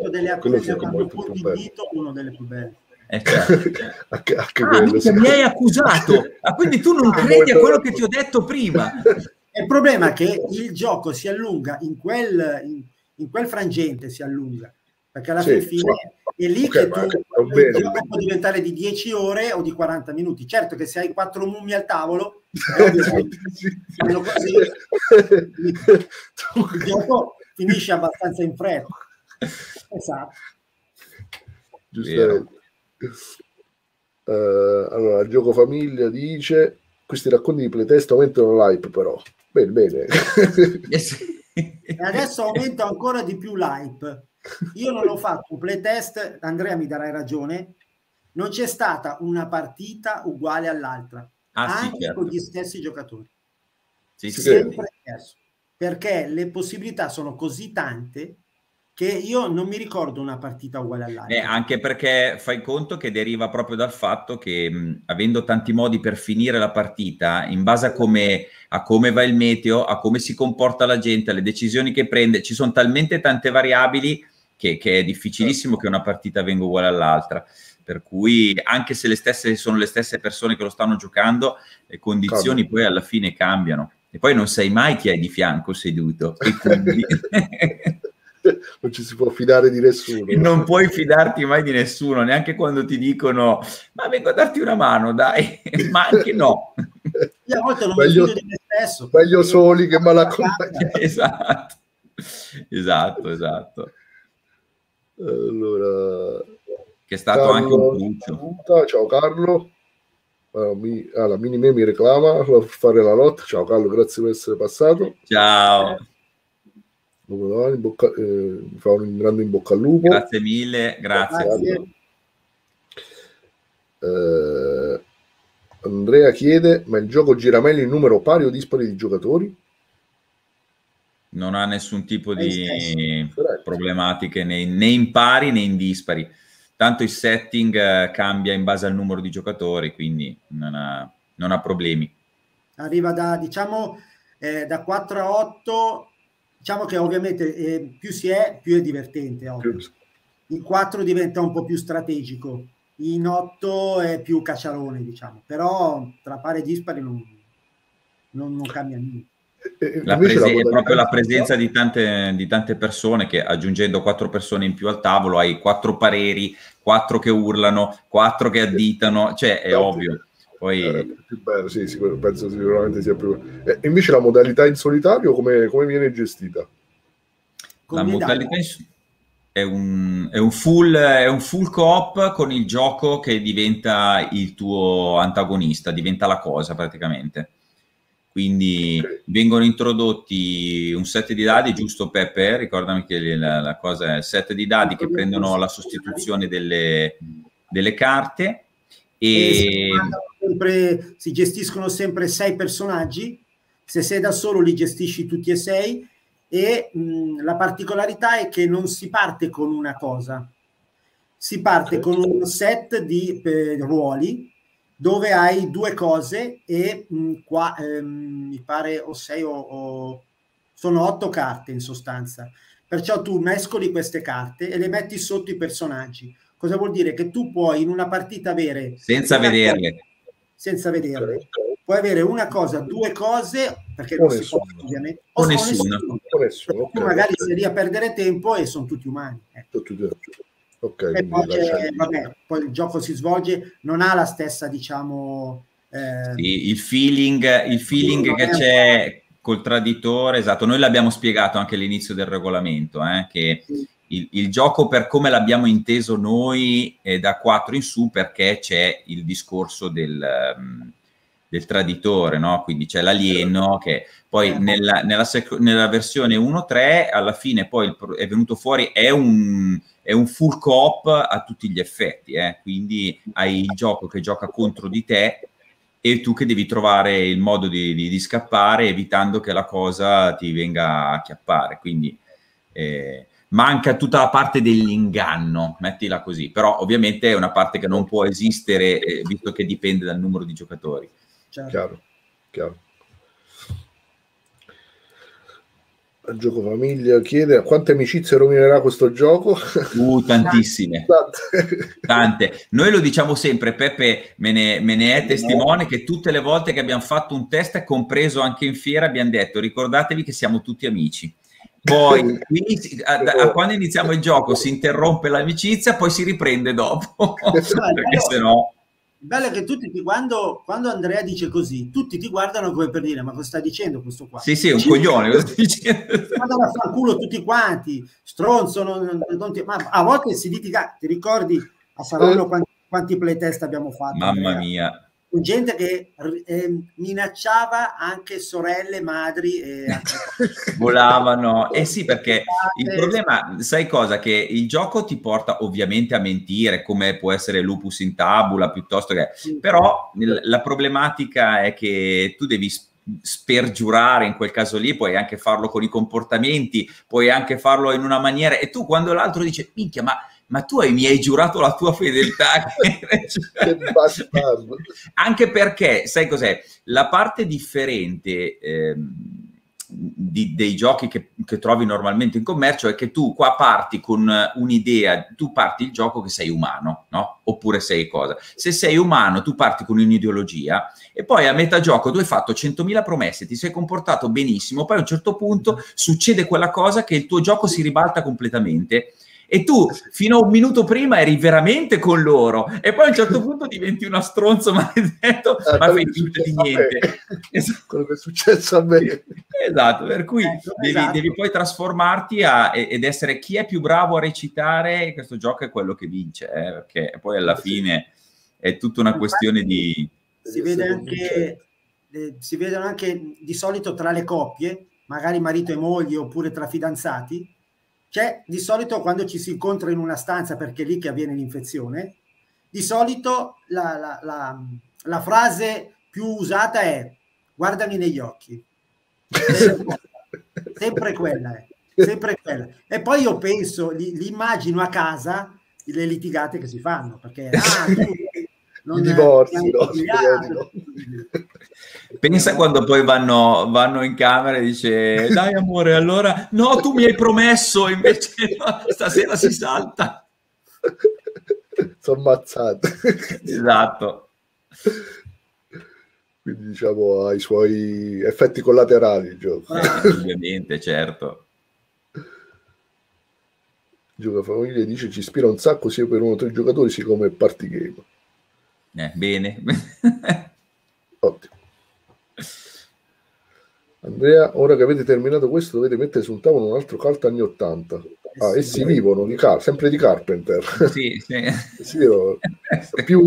delle accuse, quando punti il dito, uno delle più belle. Anche quello, mi hai accusato, quindi tu non credi a quello che ti ho detto prima. Il problema è che il gioco si allunga in quel frangente, si allunga, perché alla fine è lì che tu il gioco può diventare di 10 ore o di 40 minuti. Certo che se hai 4 mummie al tavolo Quando così il gioco finisce abbastanza in fretta. Esatto. Giustamente. Allora, il gioco famiglia dice: questi racconti di playtest aumentano l'hype, però. Bene, bene. E adesso aumenta ancora di più l'hype. Io non ho fatto un playtest, Andrea mi darai ragione, non c'è stata una partita uguale all'altra, anche sì, certo, con gli stessi giocatori. Sì, sempre sì. Perché le possibilità sono così tante che io non mi ricordo una partita uguale all'altra. Anche perché fai conto che deriva proprio dal fatto che avendo tanti modi per finire la partita, in base a come va il meteo, a come si comporta la gente, alle decisioni che prende, ci sono talmente tante variabili che è difficilissimo che una partita venga uguale all'altra. Per cui anche se sono le stesse persone che lo stanno giocando, le condizioni poi alla fine cambiano. E poi non sai mai chi hai di fianco seduto. E quindi... non ci si può fidare di nessuno. Non puoi fidarti mai di nessuno, neanche quando ti dicono ma vengo a darti una mano, dai. Ma anche no. Io a volte non mi fido di me stesso. Meglio soli che mal accompagnati. Esatto, esatto, esatto. Allora... che è stato Carlo, anche un punto. Ciao Carlo, la Minime mi reclama per fare la lotta. Ciao Carlo, grazie per essere passato. Ciao. Mi fa un grande in bocca al lupo. Grazie mille, grazie. Andrea chiede, ma il gioco giramelli in numero pari o dispari di giocatori? Non ha nessun tipo di problematiche né in pari né in dispari. Tanto il setting cambia in base al numero di giocatori, quindi non ha problemi. Arriva da, diciamo, da 4 a 8, diciamo che ovviamente più si è, più è divertente. In 4 diventa un po' più strategico, in 8 è più cacciarone, diciamo. Però tra pari e dispari non cambia niente. È proprio la presenza di tante persone che, aggiungendo 4 persone in più al tavolo, hai 4 pareri, 4 che urlano, 4 che additano, cioè è ovvio. Poi... sì, sì, penso sicuramente sia più... E invece la modalità in solitario come viene gestita? La modalità è un full co-op con il gioco che diventa il tuo antagonista, diventa la cosa praticamente. Quindi vengono introdotti un set di dadi, giusto Peppe? Ricordami che la cosa è il set di dadi che prendono la sostituzione delle carte si gestiscono sempre 6 personaggi. Se sei da solo li gestisci tutti e 6 e la particolarità è che non si parte con una cosa, si parte con un set di ruoli dove hai 2 cose e qua mi pare o 6 o sono 8 carte in sostanza, perciò tu mescoli queste carte e le metti sotto i personaggi. Cosa vuol dire? Che tu puoi in una partita avere senza vederle puoi avere una cosa, 2 cose, perché non si può ovviamente, o nessuno. Tu magari sei lì a perdere tempo e sono tutti umani, ecco. Okay, e poi, poi il gioco si svolge, non ha la stessa, diciamo, sì, il feeling che c'è col traditore, esatto. Noi l'abbiamo spiegato anche all'inizio del regolamento, che sì, il gioco per come l'abbiamo inteso noi è da 4 in su, perché c'è il discorso del traditore, no? Quindi c'è l'alieno che poi nella versione 1.3 alla fine poi è venuto fuori, è un full co-op a tutti gli effetti, quindi hai il gioco che gioca contro di te e tu che devi trovare il modo di scappare evitando che la cosa ti venga a acchiappare, quindi manca tutta la parte dell'inganno, mettila così, però ovviamente è una parte che non può esistere visto che dipende dal numero di giocatori. Chiaro, chiaro. Il gioco famiglia chiede quante amicizie rovinerà questo gioco? Tantissime. Tante. Noi lo diciamo sempre, Peppe me ne è testimone, che tutte le volte che abbiamo fatto un test, compreso anche in fiera, abbiamo detto ricordatevi che siamo tutti amici. Poi quando iniziamo il gioco si interrompe l'amicizia, poi si riprende dopo. Perché se no... Il bello è che tutti quando Andrea dice così, tutti ti guardano come per dire: ma cosa sta dicendo questo qua? Sì, sì, è un coglione. Cosa dice? Guardano a far culo tutti quanti, stronzo. Ma a volte si litiga. Ti ricordi a Salerno quanti playtest abbiamo fatto? Mamma mia. Con gente che minacciava anche sorelle, madri volavano, eh sì, perché il problema, sai cosa? Che il gioco ti porta ovviamente a mentire, come può essere Lupus in Tabula, piuttosto che sì. Però la problematica è che tu devi spergiurare, in quel caso lì puoi anche farlo con i comportamenti, puoi anche farlo in una maniera, e tu quando l'altro dice: minchia, ma tu mi hai giurato la tua fedeltà. Che bastardo. Anche perché, sai cos'è? La parte differente dei giochi che trovi normalmente in commercio è che tu qua parti con un'idea, tu parti il gioco che sei umano, no? Oppure sei cosa. Se sei umano, tu parti con un'ideologia e poi a metà gioco tu hai fatto 100.000 promesse, ti sei comportato benissimo, poi a un certo punto succede quella cosa che il tuo gioco si ribalta completamente. E tu fino a un minuto prima eri veramente con loro e poi a un certo punto diventi uno stronzo maledetto, ma fai finta di niente. Esatto. Quello che è successo a me. Esatto, per cui devi poi trasformarti ed essere chi è più bravo a recitare. Questo gioco è quello che vince, perché poi alla fine è tutta una questione di... Si vedono anche di solito tra le coppie, magari marito e moglie oppure tra fidanzati. Cioè, di solito quando ci si incontra in una stanza, perché è lì che avviene l'infezione, di solito la frase più usata è: guardami negli occhi. Sempre quella è. Sempre quella. E poi io penso, li immagino a casa, le litigate che si fanno, perché... Non divorzio. Pensa quando poi vanno in camera e dice: dai amore, allora no, tu mi hai promesso, invece no, stasera si salta. Sono ammazzato. Esatto. Quindi diciamo ha i suoi effetti collaterali il gioco. Ovviamente, certo. Il gioco famiglia dice: ci ispira un sacco sia per uno o tre giocatori sia come party game. Bene. Ottimo. Andrea, ora che avete terminato questo dovete mettere su un tavolo un altro cult anni 80. Ah, essi vivono sempre di Carpenter. Sì. Sì, più,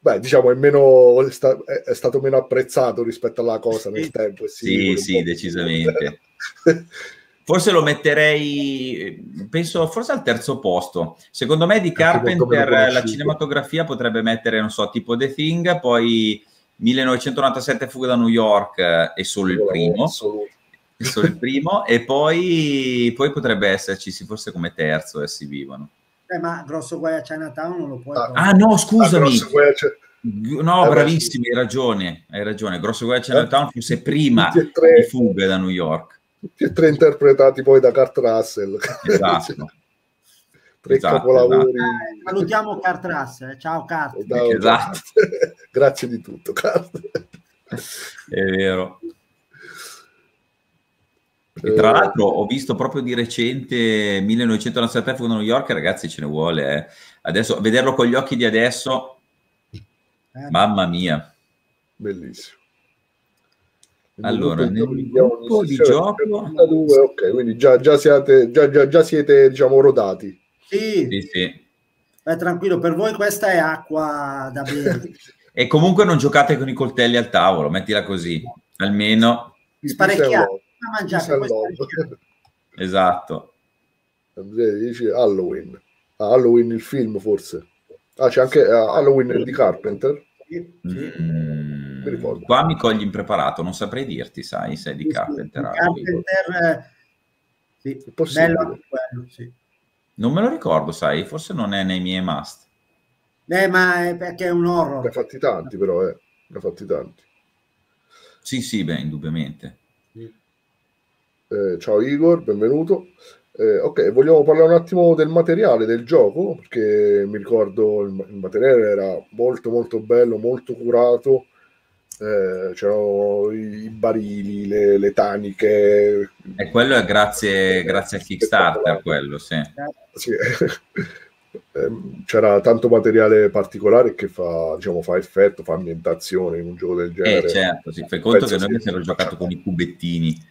beh, diciamo è stato meno apprezzato rispetto alla cosa nel tempo. Sì, decisamente. Forse lo metterei, penso, forse al terzo posto. Secondo me di Carpenter la cinematografia potrebbe mettere, non so, tipo The Thing, poi 1997 Fuga da New York è solo il primo. È solo il primo. E poi potrebbe esserci, sì, forse come terzo, Essi vivono. Ma Grosso Guai a Chinatown non lo puoi... Ah no, scusami! No, bravissimi, hai ragione. Grosso Guai a Chinatown fosse prima di Fuga da New York. Tutti e tre interpretati poi da Kurt Russell. Esatto. Tre capolavori. Salutiamo Kurt Russell. Ciao Kurt. Esatto. Grazie di tutto, Kurt. È vero. E tra l'altro ho visto proprio di recente 1997 Fuga da New York, ragazzi, ce ne vuole. Adesso vederlo con gli occhi di adesso, mamma mia. Bellissimo. Allora, nel gruppo di gioco 32, ok, quindi già siete diciamo rodati. Sì. Beh, tranquillo, per voi questa è acqua da bere. E comunque non giocate con i coltelli al tavolo, mettila così, almeno sparecchiate, mangiate. Esatto. Dice Halloween. Halloween il film forse. Ah, c'è anche Halloween di Carpenter. Qua mi cogli impreparato, non saprei dirti, sai, se è di Carpenter. Sì, bello quello, sì. Non me lo ricordo, sai, forse non è nei miei must. Beh, ma è perché è un horror. Ne ha fatti tanti, però, ne ha fatti tanti. Sì, beh, indubbiamente. Ciao Igor, benvenuto. Ok, vogliamo parlare un attimo del materiale del gioco, perché mi ricordo il materiale era molto molto bello, molto curato. C'erano i barili, le taniche, e quello è grazie al Kickstarter, quello sì. c'era tanto materiale particolare che fa, diciamo, fa effetto, fa ambientazione in un gioco del genere. Certo, si fai conto che noi siamo giocato con i cubettini.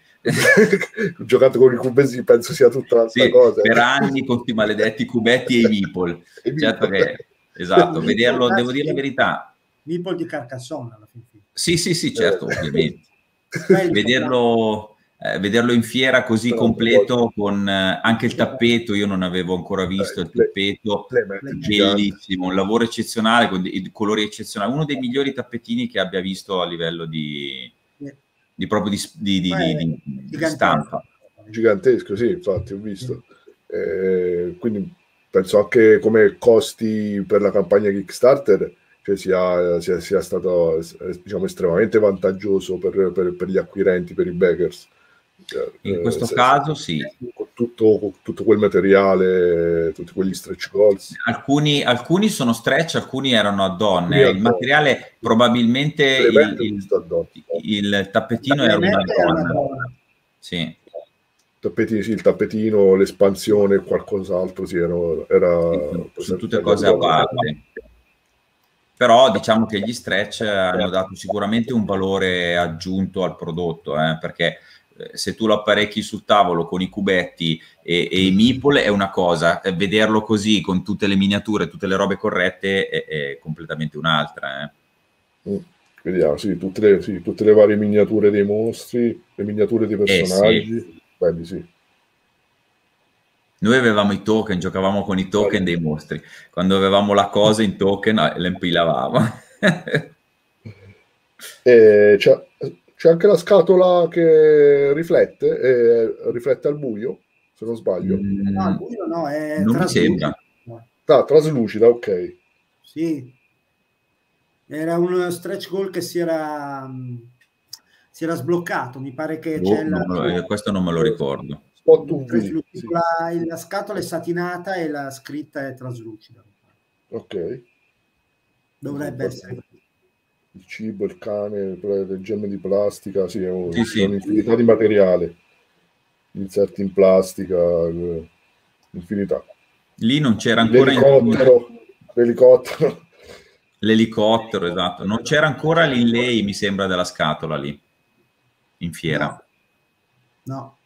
Giocato con i cubettini, penso sia tutta un'altra cosa. Per anni con questi maledetti cubetti e i meeple. Certo che, esatto, vederlo, devo dire la verità. Meeple di Carcassonne alla fine. Sì, sì, sì, certo, ovviamente. Vederlo in fiera così completo con anche il tappeto, io non avevo ancora visto il tappeto, bellissimo, un lavoro eccezionale, con dei colori eccezionali, uno dei migliori tappetini che abbia visto a livello di proprio di stampa. Gigantesco, sì, infatti ho visto. Quindi penso anche come costi per la campagna Kickstarter, che sia stato, diciamo, estremamente vantaggioso per gli acquirenti, per i backers. In questo caso sì, con tutto quel materiale, tutti quegli stretch goals, alcuni sono stretch, alcuni erano add-on, il materiale probabilmente il tappetino era un add-on, sì. Sì, il tappetino, l'espansione, qualcos'altro, sì, sono tutte cose a parte, però diciamo che gli stretch hanno dato sicuramente un valore aggiunto al prodotto, perché se tu lo apparecchi sul tavolo con i cubetti e i meeple è una cosa, vederlo così con tutte le miniature, tutte le robe corrette è completamente un'altra. Vediamo, sì, tutte le varie miniature dei mostri, le miniature dei personaggi, sì. Quindi sì. Noi avevamo i token, giocavamo con i token dei mostri. Quando avevamo la cosa in token, le impilavamo. C'è anche la scatola che riflette, riflette al buio, se non sbaglio. No, al buio no, è non mi sembra. Ah, traslucida, ok. Sì. Era uno stretch goal che si era sbloccato, mi pare che c'è questo non me lo ricordo. La scatola è satinata e la scritta è traslucida. Ok. Dovrebbe essere. Il cibo, il cane, le gemme di plastica, sì, un'infinità di materiale. Inserti in plastica, infinità. Lì non c'era ancora l'elicottero. L'elicottero, esatto. Non c'era ancora l'inlay, mi sembra, della scatola lì, in fiera. No.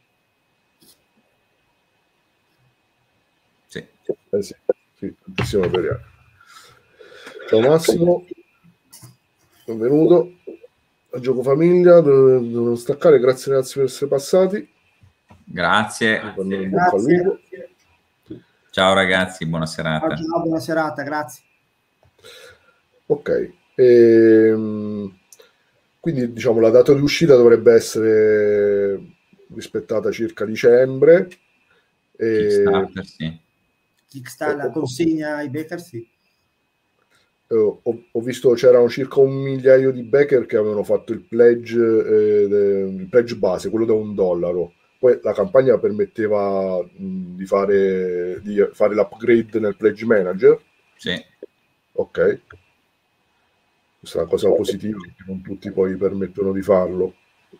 Sì, tantissimo materiale. Ciao Massimo, benvenuto a Gioco Famiglia, devo staccare, grazie per essere passati. Grazie. Ciao ragazzi, buona serata. Ciao, buona serata, grazie. Ok, quindi diciamo la data di uscita dovrebbe essere rispettata circa dicembre. Kickstarter, sì. La consegna ai baker, sì. Ho visto c'erano circa 1 migliaio di baker che avevano fatto il pledge base, quello da $1. Poi la campagna permetteva di fare l'upgrade nel pledge manager. Sì. Ok. Questa è una cosa positiva, perché non tutti poi permettono di farlo.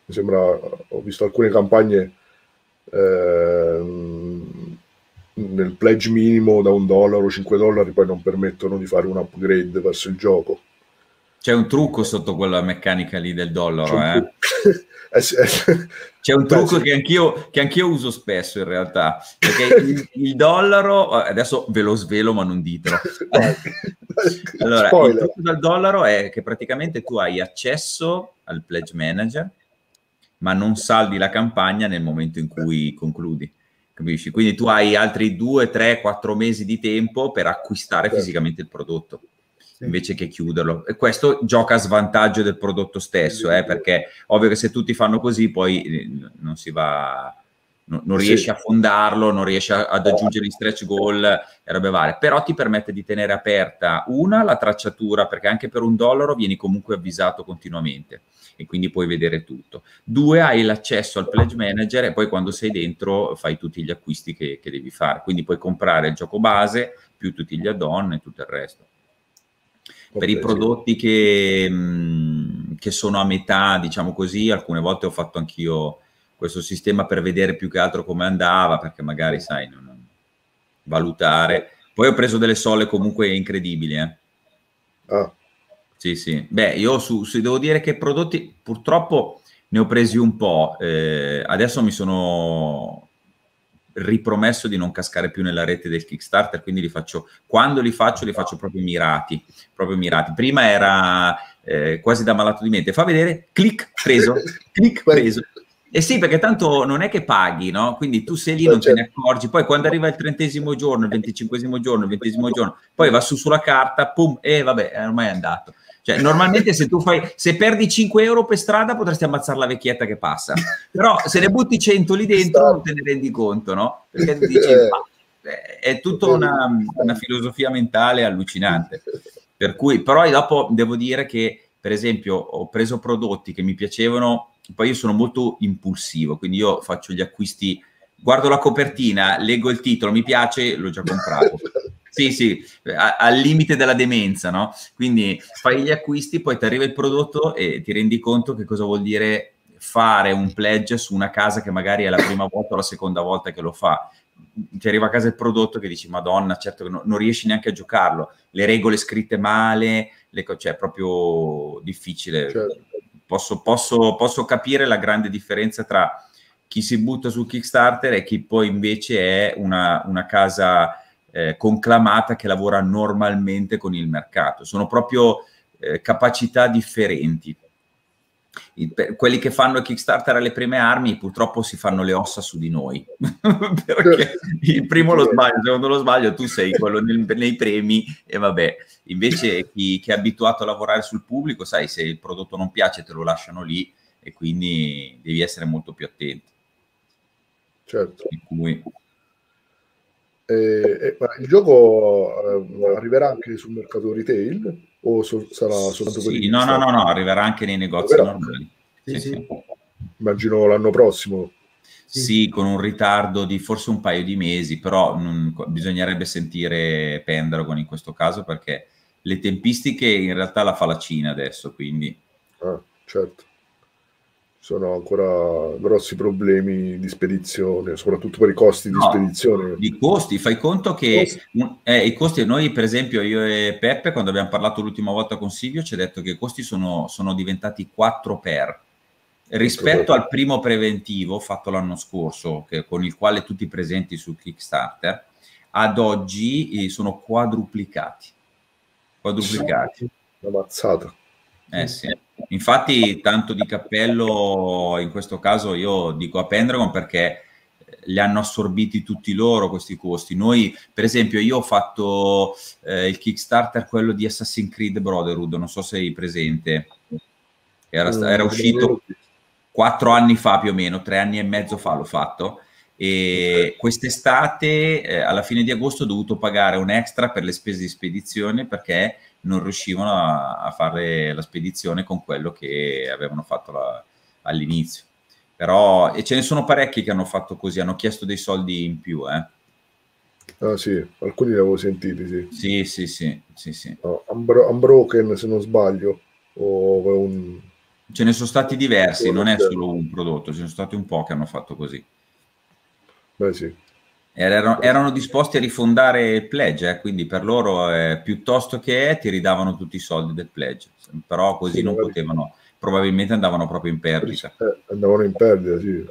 Mi sembra, ho visto alcune campagne nel pledge minimo da $1 o $5 poi non permettono di fare un upgrade verso il gioco. C'è un trucco sotto quella meccanica lì del dollaro, c'è un trucco che anch'io uso spesso in realtà, perché il dollaro, adesso ve lo svelo ma non ditelo. Allora, il trucco dal dollaro è che praticamente tu hai accesso al pledge manager ma non salvi la campagna nel momento in cui concludi. Capisci? Quindi tu hai altri 2, 3, 4 mesi di tempo per acquistare fisicamente il prodotto, invece che chiuderlo. E questo gioca a svantaggio del prodotto stesso, perché ovvio che se tutti fanno così poi non si va, non riesci a fondarlo, non riesci ad aggiungere gli stretch goal e robe varie. Però ti permette di tenere aperta la tracciatura, perché anche per $1 vieni comunque avvisato continuamente. E quindi puoi vedere tutto. 2, hai l'accesso al pledge manager e poi quando sei dentro fai tutti gli acquisti che devi fare, quindi puoi comprare il gioco base più tutti gli add-on e tutto il resto. Per i prodotti che sono a metà, diciamo così, alcune volte ho fatto anch'io questo sistema per vedere più che altro come andava, perché magari sai, non valutare, Poi ho preso delle solle comunque incredibili, eh. Ah. Sì, sì. Beh, io su devo dire che prodotti purtroppo ne ho presi un po'. Adesso mi sono ripromesso di non cascare più nella rete del Kickstarter, quindi li faccio, quando li faccio proprio mirati, proprio mirati. Prima era quasi da malato di mente, fa vedere, clic, preso, clic, preso. E sì, perché tanto non è che paghi, no? Quindi tu sei lì, non te ne accorgi, poi quando arriva il 30° giorno, il 25° giorno, il 20° giorno, poi va su sulla carta, pum, e vabbè, ormai è andato. Cioè, normalmente se tu fai, se perdi 5 euro per strada potresti ammazzare la vecchietta che passa, però se ne butti 100 lì dentro non te ne rendi conto, no? Perché tu dici, ma, è tutta una filosofia mentale allucinante. Per cui, però dopo devo dire che, per esempio, ho preso prodotti che mi piacevano, poi io sono molto impulsivo, quindi io faccio gli acquisti, guardo la copertina, leggo il titolo, mi piace, l'ho già comprato. Sì, sì, al limite della demenza, no? Quindi fai gli acquisti, poi ti arriva il prodotto e ti rendi conto che cosa vuol dire fare un pledge su una casa che magari è la prima volta o la seconda volta che lo fa. Ti arriva a casa il prodotto che dici, Madonna, certo che non riesci neanche a giocarlo. Le regole scritte male, cioè è proprio difficile. Certo. Posso capire la grande differenza tra chi si butta sul Kickstarter e chi poi invece è una casa... conclamata che lavora normalmente con il mercato. Sono proprio capacità differenti. Quelli che fanno Kickstarter alle prime armi purtroppo si fanno le ossa su di noi perché il primo lo sbaglio, il secondo lo sbaglio, tu sei quello nei premi e vabbè. Invece chi è abituato a lavorare sul pubblico, sai, se il prodotto non piace te lo lasciano lì e quindi devi essere molto più attento. Certo. Ma il gioco arriverà anche sul mercato retail o sarà soltanto per il Kickstarter? No, arriverà anche nei negozi normali. Sì. Immagino l'anno prossimo. Sì, con un ritardo di forse un paio di mesi, però bisognerebbe sentire Pendragon in questo caso, perché le tempistiche in realtà la fa la Cina adesso, quindi... Ah, certo. Sono ancora grossi problemi di spedizione, soprattutto per i costi di spedizione. I costi, fai conto che i costi, noi per esempio io e Peppe quando abbiamo parlato l'ultima volta con Silvio ci ha detto che i costi sono diventati 4x rispetto al primo preventivo fatto l'anno scorso, con il quale tutti i presenti su Kickstarter, ad oggi sono quadruplicati. Una mazzata. Sì. Infatti tanto di cappello in questo caso io dico a Pendragon, perché li hanno assorbiti tutti loro questi costi. Noi per esempio io ho fatto il Kickstarter, quello di Assassin's Creed Brotherhood, non so se sei presente, era uscito 4 anni fa più o meno, 3 anni e mezzo fa l'ho fatto, e quest'estate alla fine di agosto ho dovuto pagare un extra per le spese di spedizione perché non riuscivano a fare la spedizione con quello che avevano fatto all'inizio. Però e ce ne sono parecchi che hanno fatto così, hanno chiesto dei soldi in più. Ah sì, alcuni li avevo sentiti, sì. Sì. Unbroken, se non sbaglio. Ce ne sono stati diversi, non è solo un prodotto, ce ne sono stati un po' che hanno fatto così. Beh sì. Erano disposti a rifondare il pledge, quindi per loro piuttosto che ti ridavano tutti i soldi del pledge, però così non potevano, probabilmente andavano proprio in perdita. Andavano in perdita, sì,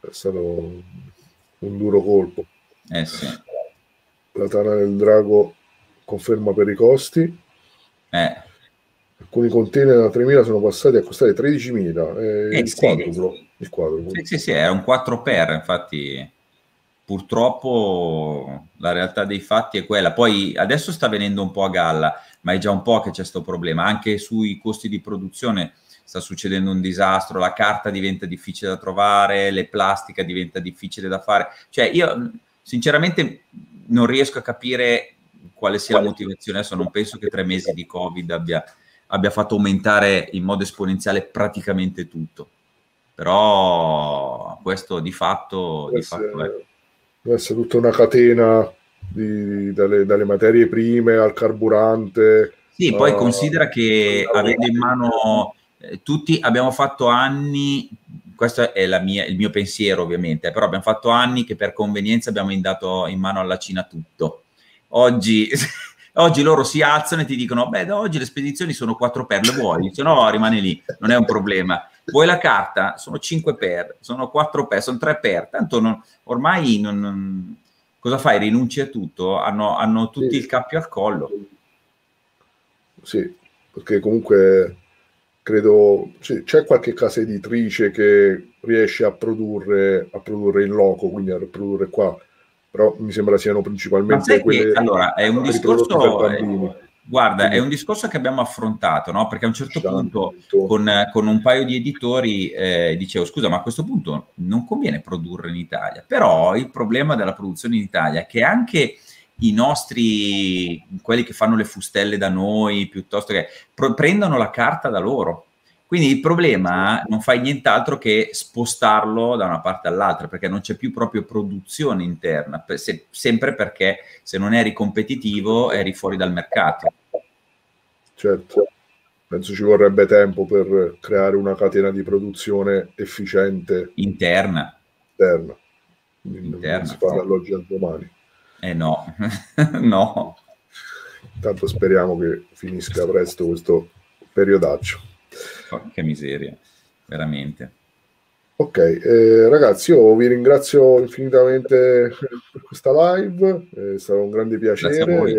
è stato un duro colpo. Sì. La tana del drago conferma per i costi. Alcuni container da 3.000 sono passati a costare 13.000, il quadruplo. Sì, era un 4x, infatti... Purtroppo la realtà dei fatti è quella. Poi adesso sta venendo un po' a galla, ma è già un po' che c'è questo problema. Anche sui costi di produzione sta succedendo un disastro, la carta diventa difficile da trovare, le plastiche diventa difficile da fare. Cioè io sinceramente non riesco a capire quale sia la motivazione. Adesso non penso che 3 mesi di Covid abbia fatto aumentare in modo esponenziale praticamente tutto. Però questo di fatto è... Deve essere tutta una catena dalle materie prime al carburante. Sì, poi considera che avendo in mano tutti, abbiamo fatto anni, questo è il mio pensiero ovviamente, però abbiamo fatto anni che per convenienza abbiamo dato in mano alla Cina tutto. Oggi loro si alzano e ti dicono: beh, da oggi le spedizioni sono 4 per, le vuoi? Dice, no, rimane lì, non è un problema. Vuoi la carta? Sono 5 per, sono 4 per, sono 3 per. Tanto non, ormai non, cosa fai? Rinunci a tutto? Hanno tutti il cappio al collo. Sì, perché comunque credo c'è qualche casa editrice che riesce a produrre in loco, quindi a produrre qua, però mi sembra siano principalmente quelle. Allora, è un discorso, guarda, quindi è un discorso che abbiamo affrontato, no? Perché a un certo punto con un paio di editori dicevo: scusa, ma a questo punto non conviene produrre in Italia. Però il problema della produzione in Italia è che anche i nostri, quelli che fanno le fustelle da noi, piuttosto che prendono la carta da loro. Quindi il problema non fai nient'altro che spostarlo da una parte all'altra, perché non c'è più proprio produzione interna, sempre perché se non eri competitivo eri fuori dal mercato. Certo, penso ci vorrebbe tempo per creare una catena di produzione efficiente. Interna. Non si fa dall'oggi al domani. Eh no, no. Intanto speriamo che finisca presto questo periodaccio. Che miseria, veramente. Ok, ragazzi, io vi ringrazio infinitamente per questa live, è stato un grande piacere. Grazie a voi.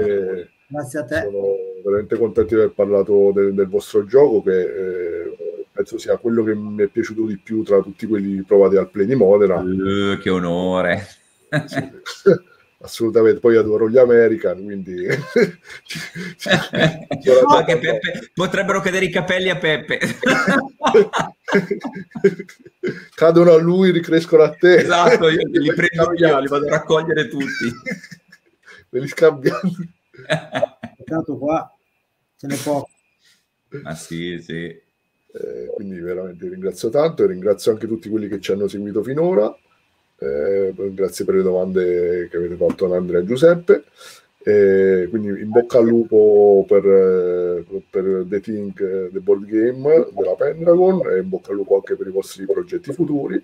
Grazie a te. Sono veramente contento di aver parlato del vostro gioco, che penso sia quello che mi è piaciuto di più tra tutti quelli provati al Play di Modena. Che onore. Sì. Assolutamente, poi adoro gli American, quindi no, che Peppe, potrebbero cadere i capelli a Peppe. Cadono a lui, ricrescono a te. Esatto, io li prendo io, li vado a raccogliere tutti. Me li scambiamo. Intanto qua ce ne può. Ma sì. Quindi veramente ringrazio tanto e ringrazio anche tutti quelli che ci hanno seguito finora. Grazie per le domande che avete fatto ad Andrea e Giuseppe, quindi in bocca al lupo per The Thing, The Boardgame della Pendragon, e in bocca al lupo anche per i vostri progetti futuri,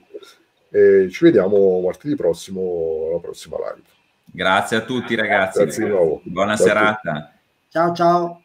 e ci vediamo martedì prossimo alla prossima live. Grazie a tutti ragazzi, grazie di nuovo. Buona serata. Ciao.